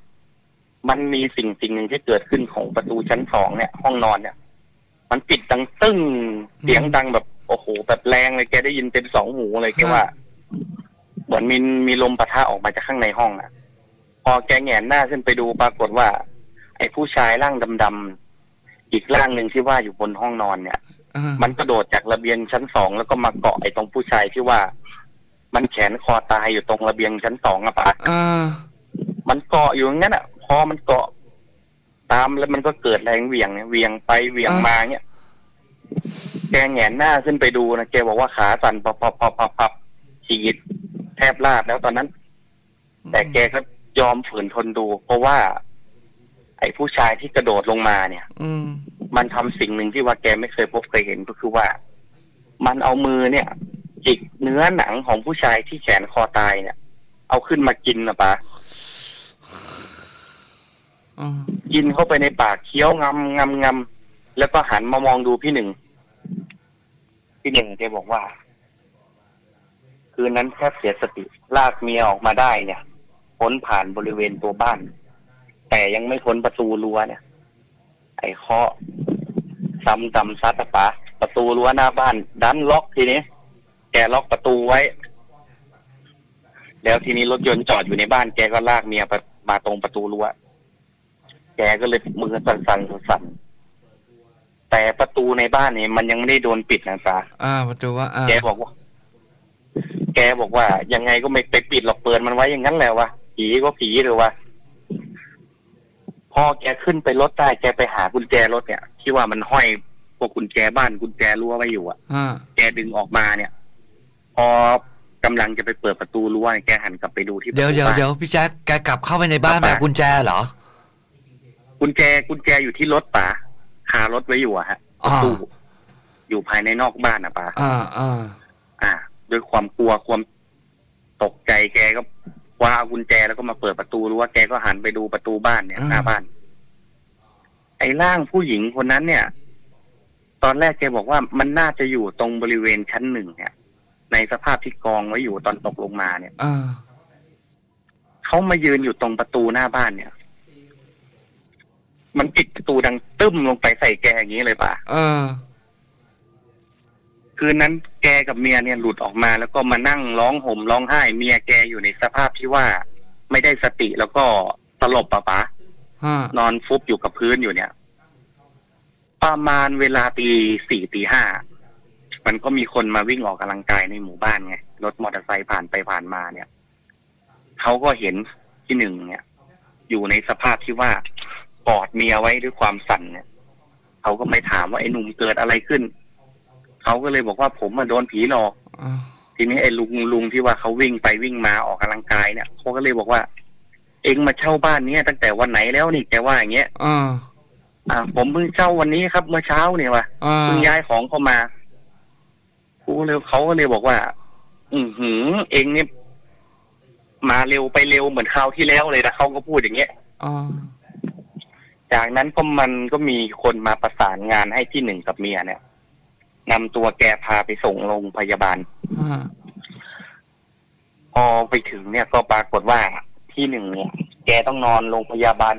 มันมีสิ่งสิ่งหนึ่งที่เกิดขึ้นของประตูชั้นสองเนี่ยห้องนอนเนี่ยมันปิดดังตึ้งเสียงดังแบบโอ้โหแบบแรงเลยแกได้ยินเต็มสองหูเลยแกว่าเหมือนมีมีลมปะทะออกมาจากข้างในห้องอ่ะพอแกแหงนหน้าขึ้นไปดูปรากฏว่าไอ้ผู้ชายร่างดำๆอีกร่างหนึ่งที่ว่าอยู่บนห้องนอนเนี่ยมันกระโดดจากระเบียงชั้นสองแล้วก็มาเกาะไอ้ตรงผู้ชายที่ว่ามันแขนคอตายอยู่ตรงระเบียงชั้นสองอะป่ะมันเกาะอยู่งั้นอะพอมันเกาะตามแล้วมันก็เกิดแรงเหวี่ยงเนี่ยเหวี่ยงไปเหวี่ยงมาเนี่ยแกแหงนหน้าขึ้นไปดูนะแกบอกว่าขาสั่นปับปับปับปับปับฉีดแทบลาดแล้วตอนนั้นแต่แกก็ยอมฝืนทนดูเพราะว่าไอ้ผู้ชายที่กระโดดลงมาเนี่ยอืมมันทำสิ่งหนึ่งที่ว่าแกไม่เคยพบเคยเห็นก็คือว่ามันเอามือเนี่ยจิกเนื้อหนังของผู้ชายที่แขนคอตายเนี่ยเอาขึ้นมากินนะปะกินเข้าไปในปากเคี้ยวงำงำงำแล้วก็หันมามองดูพี่หนึ่งพี่หนึ่งแกบอกว่าคืนนั้นแทบเสียสติลากเมียออกมาได้เนี่ยพ้นผ่านบริเวณตัวบ้านแต่ยังไม่พ้นประตูรั้วเนี่ยไอ้เคาะซ้ำจำซัดปะประตูรั้วหน้าบ้านดันล็อกทีนี้แกล็อกประตูไว้แล้วทีนี้รถยนต์จอดอยู่ในบ้านแกก็ลากเมียมาตรงประตูรั้วแกก็เลยมือสั่นสั่นสั่นแต่ประตูในบ้านเนี่ยมันยังไม่ได้โดนปิดนะจ๊ะอ่าประตูว่าแกบอกว่าแกบอกว่ายังไงก็ไม่ไปปิดหรอกเปิดมันไว้อย่างนั้นแล้ววะผีก็ผีหรือวะพอแกขึ้นไปรถได้แกไปหากุญแจรถเนี่ยที่ว่ามันห้อยพวกกุญแจบ้านกุญแจรั้วไว้อยู่อ่ะแกดึงออกมาเนี่ยพอกำลังจะไปเปิดประตูรั้วแกหันกลับไปดูที่เดี๋ยวเดี๋ยวเดี๋ยวพี่แจ๊คแกกลับเข้าไปในบ้านแบบกุญแจเหรอกุญแจกุญแจอยู่ที่รถป๋าคารถไว้อยู่อะฮะตู้อยู่ภายในนอกบ้านอะป๋าอ่าอ่าอ่าด้วยความกลัวความตกใจแกก็ว่าเอากุญแจแล้วก็มาเปิดประตูรู้ว่าแกก็หันไปดูประตูบ้านเนี่ยหน้าบ้านไอ้ร่างผู้หญิงคนนั้นเนี่ยตอนแรกแกบอกว่ามันน่าจะอยู่ตรงบริเวณชั้นหนึ่งเนี่ยในสภาพที่กองไว้อยู่ตอนตกลงมาเนี่ยอเขามายืนอยู่ตรงประตูหน้าบ้านเนี่ยมันปิดประตูดังตึ้มลงไปใส่แกอย่างนี้เลยป่ะเออคืนนั้นแกกับเมียเนี่ยหลุดออกมาแล้วก็มานั่งร้องห่มร้องไห้เมียแกอยู่ในสภาพที่ว่าไม่ได้สติแล้วก็สลบปะปะนอนฟุบอยู่กับพื้นอยู่เนี่ยประมาณเวลาตีสี่ตีห้ามันก็มีคนมาวิ่งออกกำลังกายในหมู่บ้านไงรถมอเตอร์ไซค์ผ่านไปผ่านมาเนี่ยเขาก็เห็นที่หนึ่งเนี่ยอยู่ในสภาพที่ว่ากอดเมียไว้ด้วยความสั่นเนี่ยเขาก็ไม่ถามว่าไอ้หนุ่มเกิดอะไรขึ้นเขาก็เลยบอกว่าผมมาโดนผีหลอกทีนี้ไอ้ลุงลุงที่ว่าเขาวิ่งไปวิ่งมาออกกำลังกายเนี่ยเขาก็เลยบอกว่าเองมาเช่าบ้านเนี้ยตั้งแต่วันไหนแล้วนี่แกว่าอย่างเงี้ยอ่าผมเพิ่งเช่าวันนี้ครับเมื่อเช้าเนี่ยวะเพิ่งย้ายของเข้ามากูเลยเขาก็เลยบอกว่าอือหือเองเนี่ยมาเร็วไปเร็วเหมือนคราวที่แล้วเลยนะเขาก็พูดอย่างเงี้ย จากนั้นก็มันก็มีคนมาประสานงานให้ที่หนึ่งกับเมียเนี่ยนำตัวแกพาไปส่งโรงพยาบาลพอไปถึงเนี่ยก็ปรากฏว่าที่หนึ่งเนี่ยแกต้องนอนโรงพยาบาล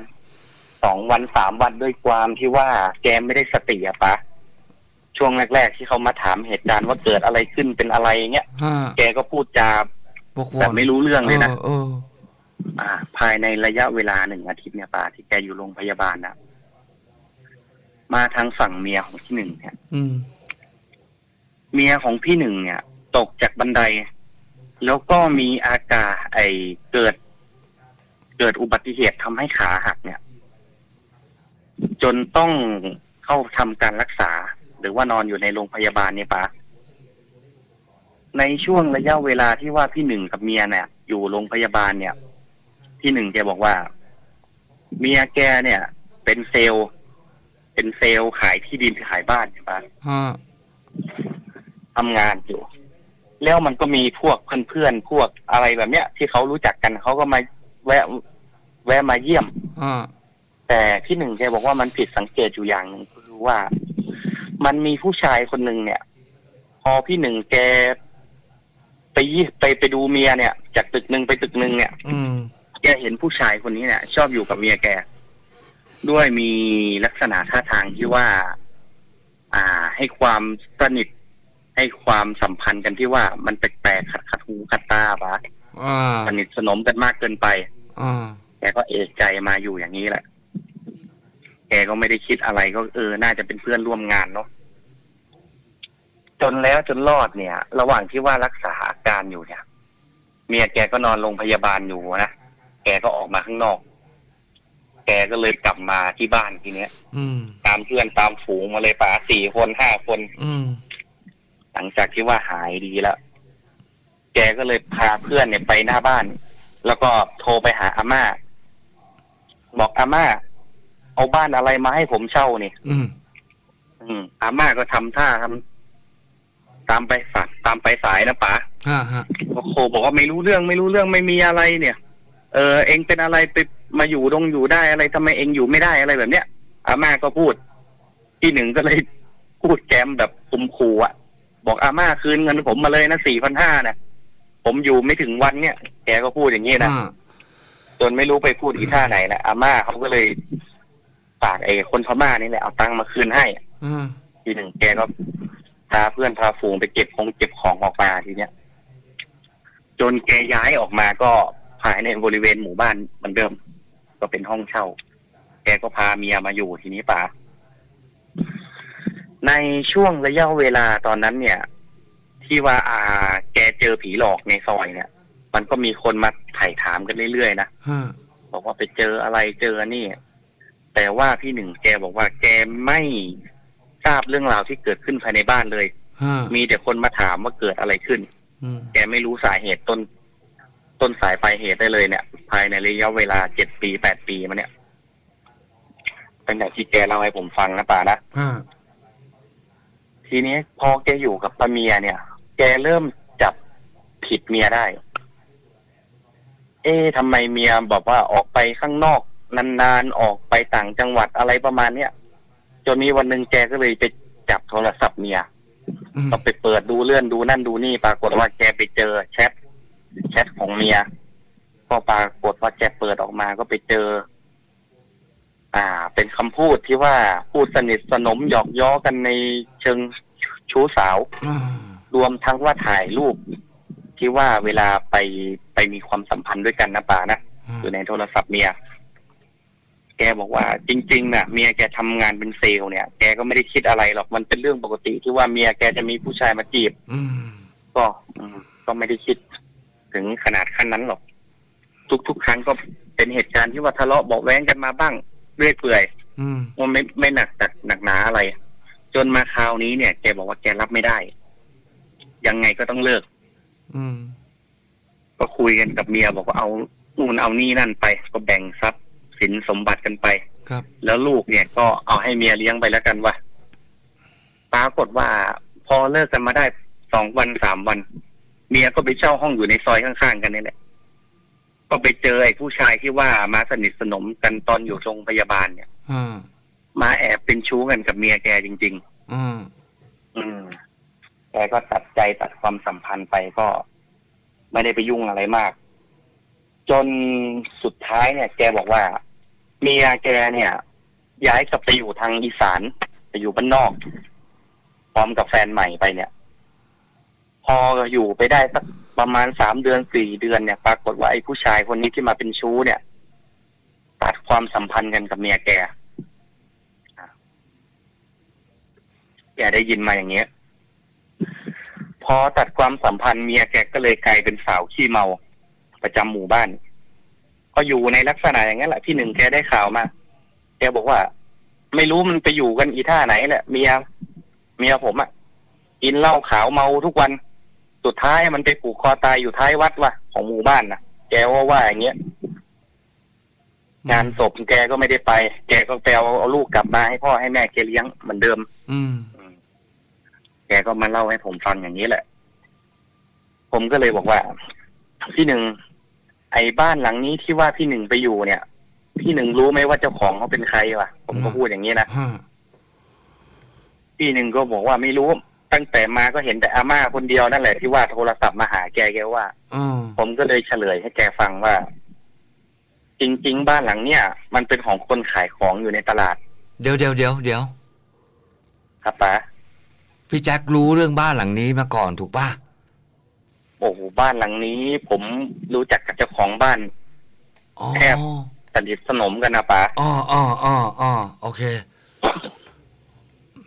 สองวันสามวันด้วยความที่ว่าแกไม่ได้สติอะปะช่วงแรกๆที่เขามาถามเหตุการณ์ว่าเกิดอะไรขึ้นเป็นอะไรเงี้ยแกก็พูดจาแบบไม่รู้เรื่องเลยนะอ่าภายในระยะเวลาหนึ่งอาทิตย์เนี่ยปาที่แกอยู่โรงพยาบาลนะมาทางฝั่งเมียของที่หนึ่งเนี่ยเมียของพี่หนึ่งเนี่ยตกจากบันไดแล้วก็มีอาการไอเกิดเกิดอุบัติเหตุทำให้ขาหักเนี่ยจนต้องเข้าทำการรักษาหรือว่านอนอยู่ในโรงพยาบาลเนี่ยปะในช่วงระยะเวลาที่ว่าพี่หนึ่งกับเมียเนี่ยอยู่โรงพยาบาลเนี่ยพี่หนึ่งแกบอกว่าเมียแกเนี่ยเป็นเซลล์เป็นเซลล์ขายที่ดินขายบ้านเนี่ยปะทำงานอยู่แล้วมันก็มีพวกเพื่อนๆพวกอะไรแบบเนี้ยที่เขารู้จักกันเขาก็มาแวะแวะมาเยี่ยมแต่พี่หนึ่งแกบอกว่ามันผิดสังเกตอยู่อย่างหนึ่งคือว่ามันมีผู้ชายคนหนึ่งเนี่ยพอพี่หนึ่งแกไปไปไปดูเมียเนี่ยจากตึกหนึ่งไปตึกหนึ่งเนี่ยแกเห็นผู้ชายคนนี้เนี่ยชอบอยู่กับเมียแกด้วยมีลักษณะท่าทางที่ว่าอ่าให้ความสนิทให้ความสัมพันธ์กันที่ว่ามันแปลกๆขัดขัดหูขัดตาปะสนิทสนมกันมากเกินไปแกก็เอะใจมาอยู่อย่างนี้แหละแกก็ไม่ได้คิดอะไรก็เออน่าจะเป็นเพื่อนร่วมงานเนาะจนแล้วจนรอดเนี่ยระหว่างที่ว่ารักษาอาการอยู่เนี่ยเมียแกก็นอนโรงพยาบาลอยู่นะแกก็ออกมาข้างนอกแกก็เลยกลับมาที่บ้านทีเนี้ยตามเพื่อนตามฝูงมาเลยป่ะสี่คนห้าคนหลังจากที่ว่าหายดีแล้วแกก็เลยพาเพื่อนเนี่ยไปหน้าบ้านแล้วก็โทรไปหาอาม่าบอกอาม่าเอาบ้านอะไรมาให้ผมเช่าเนี่ยอืมอืมอาม่าก็ทำท่าทำตามไปสายตามไปสายนะป๋าอ่าฮะโอ้โหบอกว่าไม่รู้เรื่องไม่รู้เรื่องไม่มีอะไรเนี่ยเออเองเป็นอะไรไปมาอยู่ตรงอยู่ได้อะไรทำไมเองอยู่ไม่ได้อะไรแบบเนี้ยอาม่าก็พูดที่หนึ่งก็เลยพูดแกมแบบคุมขู่อ่ะบอกอาม่าคืนเงินผมมาเลยนะสี่พันห้านะผมอยู่ไม่ถึงวันเนี่ยแกก็พูดอย่างนี้นะจนไม่รู้ไปพูดอีท่าไหนนะอาม่าเขาก็เลยฝากไอ้คนพม่านี่แหละเอาตังค์มาคืนให้ทีหนึ่งแกก็พาเพื่อนพาฝูงไปเก็บของเก็บของออกมาทีเนี้ยจนแกย้ายออกมาก็ภายในบริเวณหมู่บ้านเหมือนเดิมก็เป็นห้องเช่าแกก็พาเมียมาอยู่ทีนี้ป๋าในช่วงระยะเวลาตอนนั้นเนี่ยที่ว่าอาแกเจอผีหลอกในซอยเนี่ยมันก็มีคนมาไถ่ถามกันเรื่อยๆนะบอกว่าไปเจออะไรเจอนี่แต่ว่าพี่หนึ่งแกบอกว่าแกไม่ทราบเรื่องราวที่เกิดขึ้นภายในบ้านเลยมีแต่คนมาถามว่าเกิดอะไรขึ้นแกไม่รู้สาเหตุต้นต้นสายปลายเหตุได้เลยเนี่ยภายในระยะเวลาเจ็ดปีแปดปีมาเนี่ยเป็นอย่างที่แกเล่าให้ผมฟังนะป่านะทีนี้พอแกอยู่กับเมียเนี่ยแกเริ่มจับผิดเมียได้เอ๊ะทำไมเมียบอกว่าออกไปข้างนอกนานๆออกไปต่างจังหวัดอะไรประมาณเนี้ยจนมีวันหนึ่งแกก็เลยไปจับโทรศัพท์เมียก็ไปเปิดดูเลื่อนดูนั่นดูนี่ปรากฏว่าแกไปเจอแชทแชทของเมียพอปรากฏว่าแกเปิดออกมาก็ไปเจออ่าเป็นคำพูดที่ว่าพูดสนิทสนมหยอกย้อกันในเชิงชู้สาวรวมทั้งว่าถ่ายรูปที่ว่าเวลาไปไปมีความสัมพันธ์ด้วยกันนะป่านะอยู่ในโทรศัพท์เมียแกบอกว่าจริงๆนะเมียแกทำงานเป็นเซลล์เนี่ยแกก็ไม่ได้คิดอะไรหรอกมันเป็นเรื่องปกติที่ว่าเมียแกจะมีผู้ชายมาจีบก็ก็ไม่ได้คิดถึงขนาดขั้นนั้นหรอกทุกๆครั้งก็เป็นเหตุการณ์ที่ว่าทะเลาะเบาะแว้งกันมาบ้างเรื่อยเปื่อยมันไม่ไม่หนักตักหนักหนาอะไรจนมาคราวนี้เนี่ยแกบอกว่าแกรับไม่ได้ยังไงก็ต้องเลิกอืมก็คุยกันกับเมียบอกว่าเอานู่นเอานี่นั่นไปก็แบ่งทรัพย์สินสมบัติกันไปครับแล้วลูกเนี่ยก็เอาให้เมียเลี้ยงไปแล้วกันวะปรากฏว่าพอเลิกกันมาได้สองวันสามวันเมียก็ไปเช่าห้องอยู่ในซอยข้างๆกันนี่แหละ ก็ไปเจอไอ้ผู้ชายที่ว่ามาสนิทสนมกันตอนอยู่โรงพยาบาลเนี่ยอืมมาแอบเป็นชู้กันกับเมียแกจริงๆอืมอืมแกก็ตัดใจตัดความสัมพันธ์ไปก็ไม่ได้ไปยุ่งอะไรมากจนสุดท้ายเนี่ยแกบอกว่าเมียแกเนี่ยย้ายกลับไปอยู่ทางอีสานไปอยู่บ้านนอกพร้อมกับแฟนใหม่ไปเนี่ยพออยู่ไปได้สักประมาณสามเดือนสี่เดือนเนี่ยปรากฏว่าไอ้ผู้ชายคนนี้ที่มาเป็นชู้เนี่ยตัดความสัมพันธ์กันกับเมียแกแกได้ยินมาอย่างเงี้ยพอตัดความสัมพันธ์เมียแกก็เลยกลายเป็นสาวขี้เมาประจำหมู่บ้านก็อยู่ในลักษณะอย่างนั้นแหละที่หนึ่งแกได้ข่าวมาแกบอกว่าไม่รู้มันไปอยู่กันอีท่าไหนแหละเมียเมียผมอ่ะกินเหล้าขาวเมาทุกวันสุดท้ายมันไปผูกคอตายอยู่ท้ายวัดว่ะของหมู่บ้านนะแกว่าว่าอย่างเงี้ยงานศพแกก็ไม่ได้ไปแกก็แปลว่าเอาลูกกลับมาให้พ่อให้แม่แกเลี้ยงเหมือนเดิมอืมแกก็มาเล่าให้ผมฟังอย่างนี้แหละผมก็เลยบอกว่าพี่หนึ่งไอ้บ้านหลังนี้ที่ว่าพี่หนึ่งไปอยู่เนี่ยพี่หนึ่งรู้ไหมว่าเจ้าของเขาเป็นใครวะผมก็พูดอย่างนี้นะพี่หนึ่งก็บอกว่าไม่รู้ตั้งแต่มาก็เห็นแต่อาม่าคนเดียวนั่นแหละที่ว่าโทรศัพท์มาหาแกแกว่าอผมก็เลยเฉลยให้แกฟังว่าจริงๆบ้านหลังเนี่ยมันเป็นของคนขายของอยู่ในตลาดเดี๋ยวเดี๋ยวเดี๋ยวเดี๋ยวครับป้าพี่แจ็ครู้เรื่องบ้านหลังนี้มาก่อนถูกป่ะโอ้โหบ้านหลังนี้ผมรู้จักกับเจ้าของบ้านแอบสนิทสนมกันนะป้าอ๋ออ๋ออ๋ออ๋อโอเค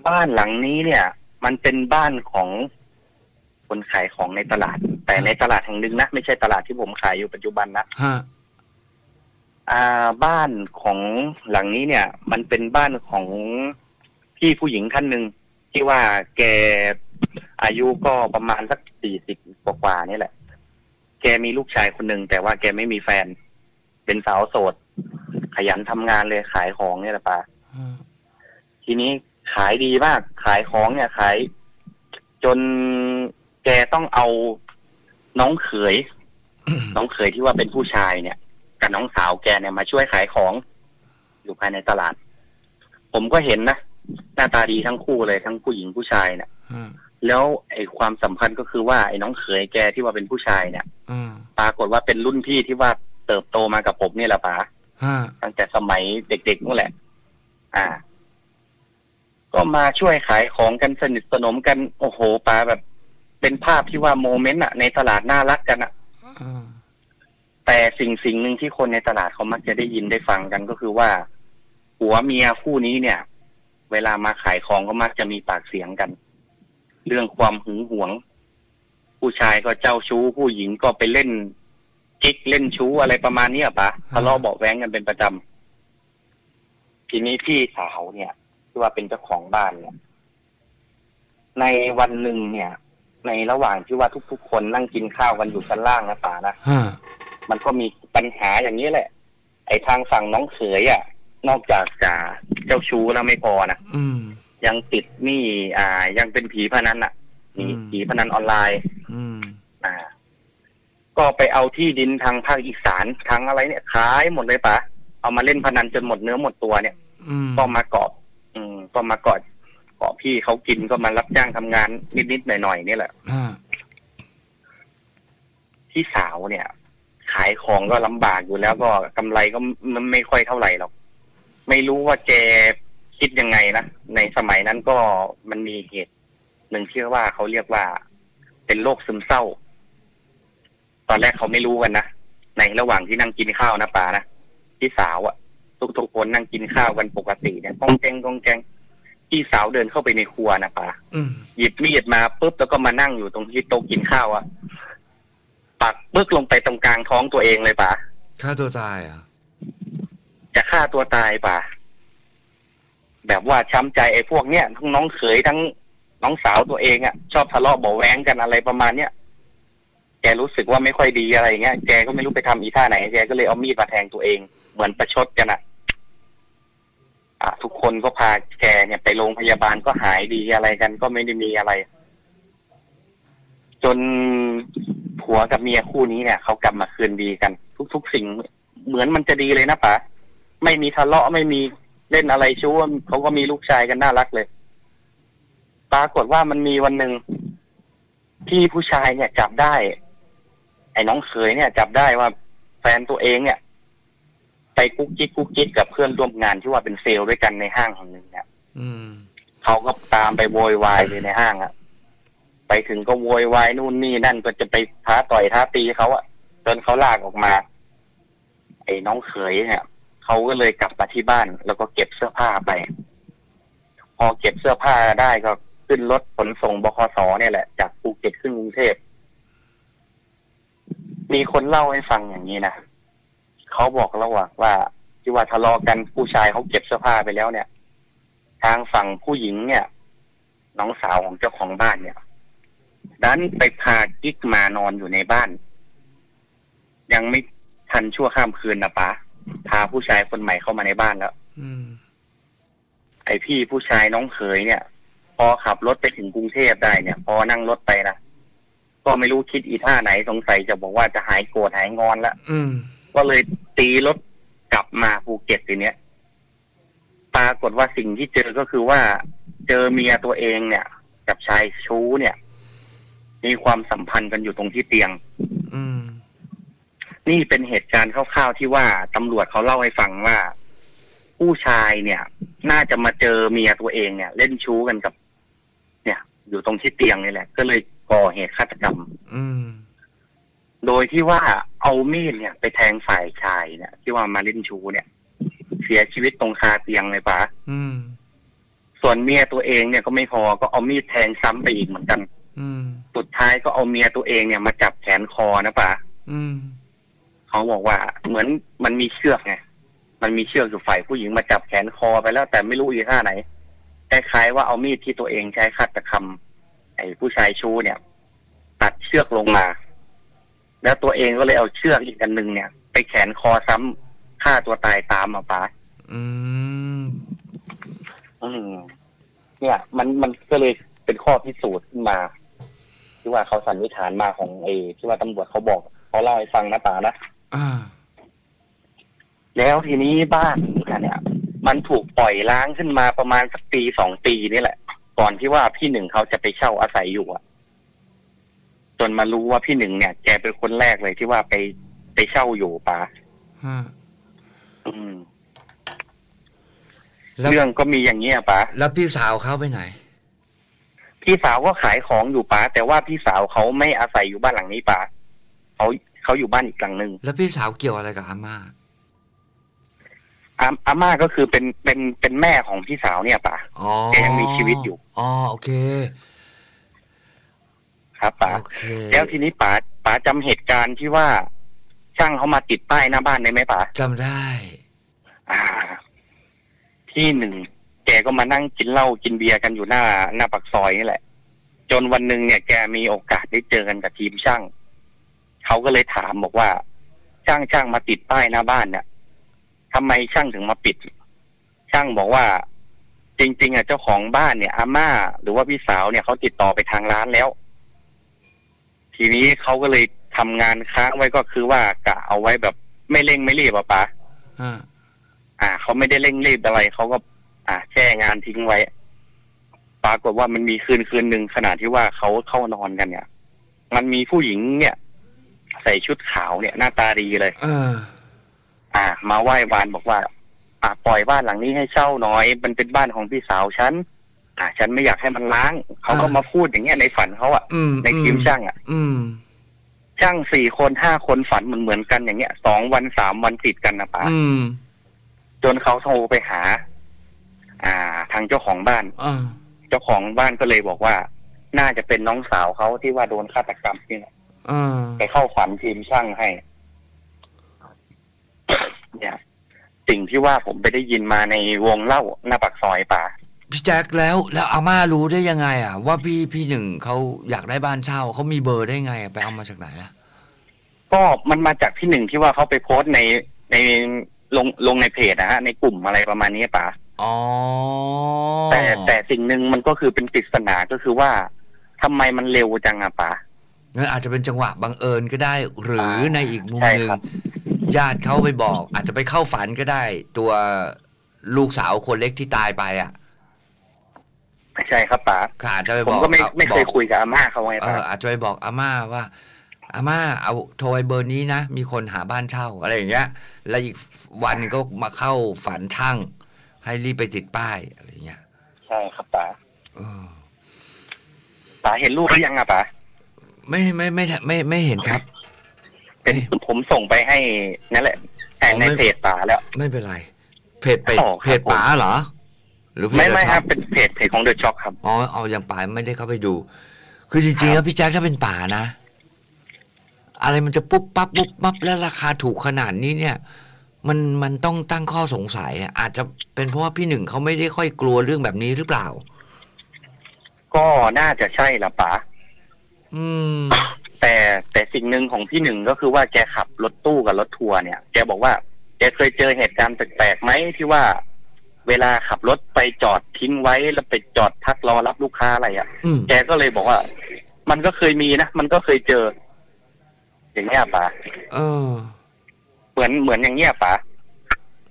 บ้านหลังนี้เนี่ยมันเป็นบ้านของคนขายของในตลาดแต่ในตลาดแห่งหนึ่งนะไม่ใช่ตลาดที่ผมขายอยู่ปัจจุบันนะฮะอ่าบ้านของหลังนี้เนี่ยมันเป็นบ้านของพี่ผู้หญิงท่านหนึ่งที่ว่าแกอายุก็ประมาณสักสี่สิบกว่าๆนี่แหละแกมีลูกชายคนหนึ่งแต่ว่าแกไม่มีแฟนเป็นสาวโสดขยันทำงานเลยขายของเนี่ยแหละป้าทีนี้ขายดีมากขายของเนี่ยขายจนแกต้องเอาน้องเขย น้องเขยที่ว่าเป็นผู้ชายเนี่ยกับน้องสาวแกเนี่ยมาช่วยขายของอยู่ภายในตลาดผมก็เห็นนะหน้าตาดีทั้งคู่เลยทั้งผู้หญิงผู้ชายเนี่ยแล้วไอ้ความสำคัญก็คือว่าไอ้น้องเขยแกที่ว่าเป็นผู้ชายเนี่ยปรากฏว่าเป็นรุ่นพี่ที่ว่าเติบโตมากับผมนี่แหละป๋าตั้งแต่สมัยเด็กๆนู่นแหละอ่าก็มาช่วยขายของกันสนิทสนมกันโอ้โหปลาแบบเป็นภาพที่ว่าโมเมนต์อะในตลาดน่ารักกันอะแต่สิ่งสิ่งหนึ่งที่คนในตลาดเขามักจะได้ยินได้ฟังกันก็คือว่าผัวเมียคู่นี้เนี่ยเวลามาขายของก็มักจะมีปากเสียงกันเรื่องความหึงหวงผู้ชายก็เจ้าชู้ผู้หญิงก็ไปเล่นกิ๊กเล่นชู้อะไรประมาณนี้อะปะทะเลาะเบาะแว้งกันเป็นประจำทีนี้พี่สาวเนี่ยว่าเป็นเจ้าของบ้านเนี่ยในวันหนึ่งเนี่ยในระหว่างที่ว่าทุกๆคนนั่งกินข้าวกันอยู่ชั้นล่างนะป๋านะมันก็มีปัญหาอย่างนี้แหละไอ้ทางฝั่งน้องเขยอ่ะนอกจากจะเจ้าชู้แล้วไม่พอนะอืมยังติดหนี้อ่ายังเป็นผีพนันอ่ะผีพนันออนไลน์อืมอ่าก็ไปเอาที่ดินทางภาคอีสานทางอะไรเนี่ยขายหมดเลยป๋าเอามาเล่นพนันจนหมดเนื้อหมดตัวเนี่ยก็มาเกาะก็มาก่อเกาะพี่เขากินก็มารับจ้างทำงานนิดๆหน่อยๆนี่แหละพี่สาวเนี่ยขายของก็ลำบากอยู่แล้วก็กำไรก็มันไม่ค่อยเท่าไหร่หรอกไม่รู้ว่าแกคิดยังไงนะในสมัยนั้นก็มันมีเหตุหนึ่งเชื่อว่าเขาเรียกว่าเป็นโรคซึมเศร้าตอนแรกเขาไม่รู้กันนะในระหว่างที่นั่งกินข้าวนะป๋านะพี่สาวอะทุกๆคนนั่งกินข้าวกันปกติเนี่ยกองแกงกองแกงพี่สาวเดินเข้าไปในครัวนะป้าหยิบมีดมาปุ๊บแล้วก็มานั่งอยู่ตรงที่โต๊ะกินข้าวอ่ะปักปึ๊กลงไปตรงกลางท้องตัวเองเลยป้าฆ่าตัวตายอ่ะจะฆ่าตัวตายป้าแบบว่าช้ำใจไอ้พวกเนี้ยทั้งน้องเขยทั้งน้องสาวตัวเองอ่ะชอบทะเลาะเบาแว้งกันอะไรประมาณเนี้ยแกรู้สึกว่าไม่ค่อยดีอะไรเงี้ยแกก็ไม่รู้ไปทำอีท่าไหนแกก็เลยเอามีดมาแทงตัวเองเหมือนประชดกันอ่ะทุกคนก็พาแกเนี่ยไปโรงพยาบาลก็หายดีอะไรกันก็ไม่ได้มีอะไรจนผัวกับเมียคู่นี้เนี่ยเขากลับมาคืนดีกัน ทุกๆสิ่งเหมือนมันจะดีเลยนะป๋าไม่มีทะเลาะไม่มีเล่นอะไรชู้เขาก็มีลูกชายกันน่ารักเลยปรากฏว่ามันมีวันหนึ่งพี่ผู้ชายเนี่ยจับได้ไอ้น้องเขยเนี่ยจับได้ว่าแฟนตัวเองเนี่ยไปกุ๊กกิ๊กกุ๊กกิ๊กกับเพื่อนร่วมงานที่ว่าเป็นเซลล์ด้วยกันในห้างแห่งหนึ่งเนี่ยเขาก็ตามไปโวยวายเลยในห้างอะไปถึงก็โวยวายนู่นนี่นั่นก็จะไปท้าต่อยท้าตีเขาอะจนเขาลากออกมาไอ้น้องเขยเนี่ยเขาก็เลยกลับมาที่บ้านแล้วก็เก็บเสื้อผ้าไปพอเก็บเสื้อผ้าได้ก็ขึ้นรถขนส่งบขส.เนี่ยแหละจากภูเก็ตขึ้นกรุงเทพมีคนเล่าให้ฟังอย่างนี้นะเขาบอกระหว่างว่าที่ว่าทะเลาะกันผู้ชายเขาเก็บเสื้อผ้าไปแล้วเนี่ยทางฝั่งผู้หญิงเนี่ยน้องสาวของเจ้าของบ้านเนี่ยดันไปพากิ๊กมานอนอยู่ในบ้านยังไม่ทันชั่วข้ามคืนนะป๋าพาผู้ชายคนใหม่เข้ามาในบ้านแล้วไอพี่ผู้ชายน้องเขยเนี่ยพอขับรถไปถึงกรุงเทพได้เนี่ยพอนั่งรถไปนะก็ไม่รู้คิดอีท่าไหนสงสัยจะบอกว่าจะหายโกรธหายงอนแล้วก็เลยตีรถกลับมาภูเก็ตทีเนี้ยปรากฏว่าสิ่งที่เจอก็คือว่าเจอเมียตัวเองเนี่ยกับชายชู้เนี่ยมีความสัมพันธ์กันอยู่ตรงที่เตียงนี่เป็นเหตุการณ์คร่าวๆที่ว่าตำรวจเขาเล่าให้ฟังว่าผู้ชายเนี่ยน่าจะมาเจอเมียตัวเองเนี่ยเล่นชู้กันกับเนี่ยอยู่ตรงที่เตียงนี่แหละก็เลยก่อเหตุฆาตกรรมโดยที่ว่าเอามีดเนี่ยไปแทงฝ่ายชายเนี่ยที่ว่ามาเล่นชู้เนี่ยเสียชีวิตตรงคาเตียงเลยป๋าส่วนเมียตัวเองเนี่ยก็ไม่พอก็เอามีดแทงซ้ำไปอีกเหมือนกันสุดท้ายก็เอาเมียตัวเองเนี่ยมาจับแขนคอนะป๋าเขาบอกว่าเหมือนมันมีเชือกไงมันมีเชือกอยู่ฝ่ายผู้หญิงมาจับแขนคอไปแล้วแต่ไม่รู้อีท่าไหนคล้ายๆว่าเอามีดที่ตัวเองใช้ฆาตกรรมไอ้ผู้ชายชู้เนี่ยตัดเชือกลงมาแล้วตัวเองก็เลยเอาเชือกอีกอันหนึ่งเนี่ยไปแขนคอซ้ำฆ่าตัวตายตามมาป๋าอืมอืมเนี่ยมันมันก็เลยเป็นข้อพิสูจน์ขึ้นมาที่ว่าเขาสันนิษฐานมาของไอ้ที่ว่าตำรวจเขาบอกเขาเล่าให้ฟังนะป๋านะอ่าแล้วทีนี้บ้านเนี่ยมันถูกปล่อยล้างขึ้นมาประมาณสักปีสองปีนี่แหละก่อนที่ว่าพี่หนึ่งเขาจะไปเช่าอาศัยอยู่อ่ะจนมารู้ว่าพี่หนึ่งเนี่ยแกเป็นคนแรกเลยที่ว่าไปไปเช่าอยู่ป๋าอืมเรื่องก็มีอย่างเงี้ยป๋าแล้วพี่สาวเขาไปไหนพี่สาวก็ขายของอยู่ป๋าแต่ว่าพี่สาวเขาไม่อาศัยอยู่บ้านหลังนี้ป๋าเขาเขาอยู่บ้านอีกหลังหนึ่งแล้วพี่สาวเกี่ยวอะไรกับอาม่าอาอาม่าก็คือเป็นเป็นเป็นแม่ของพี่สาวเนี่ยป่ะแกยังมีชีวิตอยู่อ๋อโอเคครับป่ะแล้วทีนี้ป่ะป่ะจำเหตุการณ์ที่ว่าช่างเขามาติดป้ายหน้าบ้านได้ไหมป่ะจำได้อ่าที่หนึ่งแกก็มานั่งกินเหล้ากินเบียร์กันอยู่หน้าหน้าปากซอยนี่แหละจนวันหนึ่งเนี่ยแกมีโอกาสได้เจอกันกับทีมช่างเขาก็เลยถามบอกว่าช่างช่างมาติดป้ายหน้าบ้านเนี่ยทำไมช่างถึงมาปิดช่างบอกว่าจริงๆอ่ะเจ้าของบ้านเนี่ยอาม่าหรือว่าพี่สาวเนี่ยเขาติดต่อไปทางร้านแล้วทีนี้เขาก็เลยทำงานค้างไว้ก็คือว่ากะเอาไว้แบบไม่เร่งไม่รีบอ่ะป๋าอ่าเขาไม่ได้เร่งรีบอะไรเขาก็อ่าแช่งานทิ้งไว้ปรากฏว่ามันมีคืนคืนหนึ่งขณะที่ว่าเขาเข้านอนกันเนี่ยมันมีผู้หญิงเนี่ยใส่ชุดขาวเนี่ยหน้าตาดีเลยอ่ามาไหว้วานบอกว่าอ่าปล่อยบ้านหลังนี้ให้เช่าน้อยมันเป็นบ้านของพี่สาวฉันอ่าฉันไม่อยากให้มันล้างเขาก็มาพูดอย่างเงี้ยในฝันเขาอ่ะในทีมช่างอ่ะอืมช่างสี่คนห้าคนฝันเหมือนเหมือนกันอย่างเงี้ยสองวันสามวันติดกันนะป๋าจนเขาโทรไปหาอ่าทางเจ้าของบ้านอเจ้าของบ้านก็เลยบอกว่าน่าจะเป็นน้องสาวเขาที่ว่าโดนฆาตกรรมนี่แหละไปเข้าฝันทีมช่างให้เนี่ยสิ่งที่ว่าผมไปได้ยินมาในวงเล่าหน้าปากซอยป่าพี่แจ็คแล้วแล้วอาม่ารู้ได้ยังไงอ่ะว่าพี่พี่หนึ่งเขาอยากได้บ้านเช่าเขามีเบอร์ได้ไงไปเอามาจากไหนอ่ะก็มันมาจากพี่หนึ่งที่ว่าเขาไปโพสในในลงลงในเพจนะฮะในกลุ่มอะไรประมาณนี้ป่าอ๋อแต่แต่สิ่งหนึ่งมันก็คือเป็นปริศนาก็คือว่าทำไมมันเร็วจังอ่ะป่านั่นอาจจะเป็นจังหวะบังเอิญก็ได้หรือในอีกมุมหนึ่ง ญาติเขาไปบอกอาจจะไปเข้าฝันก็ได้ตัวลูกสาวคนเล็กที่ตายไปอ่ะใช่ครับป๋าค่ะอาจจะไปบอกผมก็ไม่ไม่เคยคุยกับอาม่าเขาไงป๋าอาจจะไปบอกอาม่าว่าอาม่าเอาโทรเบอร์นี้นะมีคนหาบ้านเช่าอะไรอย่างเงี้ยแล้วอีกวันนึงก็มาเข้าฝันช่างให้รีบไปติดป้ายอะไรอย่างเงี้ยใช่ครับป๋าป๋าเห็นรูปหรือยังอ่ะป๋าไม่ไม่ไม่ไม่ไม่เห็นครับเป็นผมส่งไปให้นั่นแหละแต่ในเพจป๋าแล้วไม่เป็นไรเพจไปเพจป๋าเหรอหรือไม่ไม่ครับเป็นเพจเพจของเดอะช็อคครับอ๋อเอาอย่างป๋าไม่ได้เข้าไปดูคือจริงๆแล้วพี่แจ๊คถ้าเป็นป๋านะอะไรมันจะปุ๊บปั๊บปุ๊บปั๊บแล้วราคาถูกขนาดนี้เนี่ยมันมันต้องตั้งข้อสงสัยอาจจะเป็นเพราะว่าพี่หนึ่งเขาไม่ได้ค่อยกลัวเรื่องแบบนี้หรือเปล่าก็น่าจะใช่ละป๋าอืมแต่แต่สิ่งหนึ่งของพี่หนึ่งก็คือว่าแกขับรถตู้กับรถทัวร์เนี่ยแกบอกว่าแกเคยเจอเหตุการณ์แปลกๆไหมที่ว่าเวลาขับรถไปจอดทิ้งไว้แล้วไปจอดพักรอรับลูกค้าอะไรอ่ะแกก็เลยบอกว่ามันก็เคยมีนะมันก็เคยเจออย่างเงี้ยป๋าเออเหมือนเหมือนอย่างเงี้ยป๋า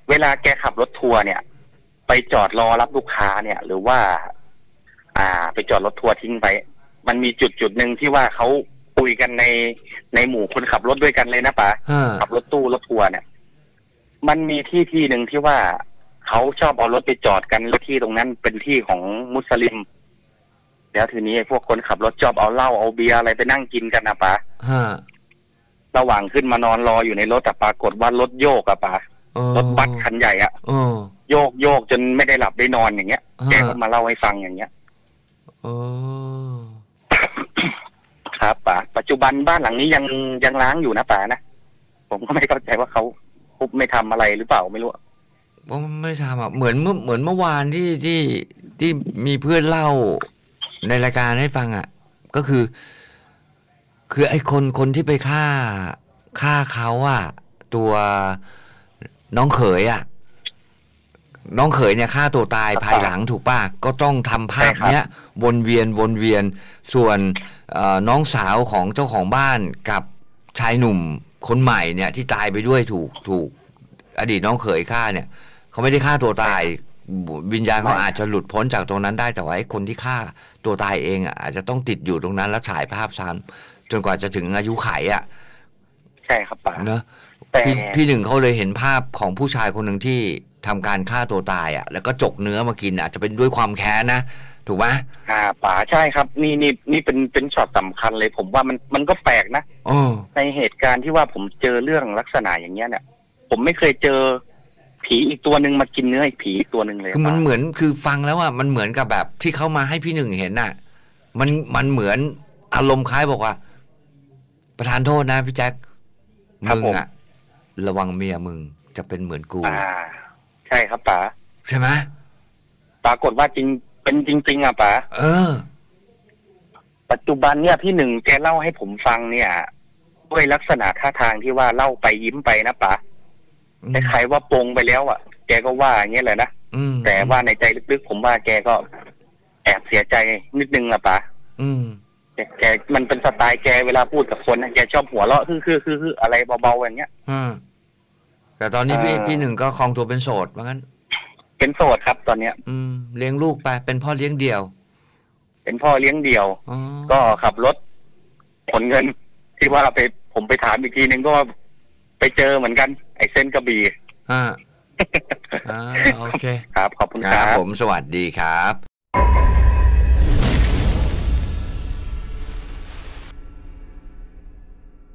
เวลาแกขับรถทัวร์เนี่ยไปจอดรอรับลูกค้าเนี่ยหรือว่าอ่าไปจอดรถทัวร์ทิ้งไปมันมีจุดจุดหนึ่งที่ว่าเขาคุยกันในในหมู่คนขับรถด้วยกันเลยนะป๋าขับรถตู้รถทัวร์เนี่ยมันมีที่ที่หนึ่งที่ว่าเขาชอบเอารถไปจอดกันแล้วที่ตรงนั้นเป็นที่ของมุสลิมแล้วทีนี้พวกคนขับรถชอบเอาเหล้าเอาเบียร์อะไรไปนั่งกินกันนะป๋าระหว่างขึ้นมานอนรออยู่ในรถแต่ปรากฏว่ารถโยกอะป๋ารถบัสคันใหญ่อะโยกโยกจนไม่ได้หลับได้นอนอย่างเงี้ยแกก็มาเล่าให้ฟังอย่างเงี้ยอครับป๋าปัจจุบันบ้านหลังนี้ยังยังล้างอยู่นะป๋านะผมก็ไม่เข้าใจว่าเขาคุบไม่ทำอะไรหรือเปล่าไม่รู้ผมไม่ทำอ่ะเหมือนเมื่อเหมือนเมื่อวานที่ที่ที่มีเพื่อนเล่าในรายการให้ฟังอ่ะก็คือคือไอ้คนคนที่ไปฆ่าฆ่าเขาอ่ะตัวน้องเขยอ่ะน้องเขยเนี่ยฆ่าตัวตายภายหลังถูกป่ะก็ต้องทำภาพเนี้ยวนเวียนวนเวียนส่วนน้องสาวของเจ้าของบ้านกับชายหนุ่มคนใหม่เนี่ยที่ตายไปด้วยถูกถูกอดีตน้องเขยฆ่าเนี่ยเขาไม่ได้ฆ่าตัวตายวิญญาณเขาอาจจะหลุดพ้นจากตรงนั้นได้แต่ว่าไอ้คนที่ฆ่าตัวตายเองอ่ะอาจจะต้องติดอยู่ตรงนั้นแล้วฉายภาพซ้ำจนกว่าจะถึงอายุไขอ่ะใช่ครับป๋าเนอะพี่หนึ่งเขาเลยเห็นภาพของผู้ชายคนหนึ่งที่ทำการฆ่าตัวตายอ่ะแล้วก็จกเนื้อมากินอาจจะเป็นด้วยความแค้นนะถูกไหมอ่าป๋าใช่ครับนี่นี่นี่เป็นเป็นช็อตสำคัญเลยผมว่ามันมันก็แปลกนะอในเหตุการณ์ที่ว่าผมเจอเรื่องลักษณะอย่างเงี้ยเนี่ยผมไม่เคยเจอผีอีกตัวหนึ่งมากินเนื้ออีกผีอีกตัวหนึ่งเลยคือมันเหมือนคือฟังแล้วอ่ะมันเหมือนกับแบบที่เขามาให้พี่หนึ่งเห็นน่ะมันมันเหมือนอารมณ์คล้ายบอกว่าประธานโทษนะพี่แจ็คมึงอ่ะระวังเมียมึงจะเป็นเหมือนกูอ่าใช่ครับป๋าใช่ไหมปรากฏว่าจริงเป็นจริงๆอ่ะป๋าเออปัจจุบันเนี่ยพี่หนึ่งแกเล่าให้ผมฟังเนี่ยด้วยลักษณะท่าทางที่ว่าเล่าไปยิ้มไปนะป๋าใครว่าปลงไปแล้วอ่ะแกก็ว่าอย่างเงี้ยเลยนะแต่ว่าในใจลึกๆผมว่าแกก็แอบเสียใจนิดนึงอ่ะป๋าแกแกมันเป็นสไตล์แกเวลาพูดกับคนนะแกชอบหัวเราะคือคือคืออะไรเบาๆอย่างเงี้ยอืมแต่ตอนนี้พี่พี่หนึ่งก็คลองตัวเป็นโสดว่างั้นเป็นโสดครับตอนเนี้ยอืมเลี้ยงลูกไปเป็นพ่อเลี้ยงเดี่ยวเป็นพ่อเลี้ยงเดี่ยวก็ขับรถขนเงินที่ว่าไปผมไปถามอีกทีนึงก็ไปเจอเหมือนกันไอเส้นกระบี่อ่าโอเคครับขอบคุณครับผมสวัสดีครับ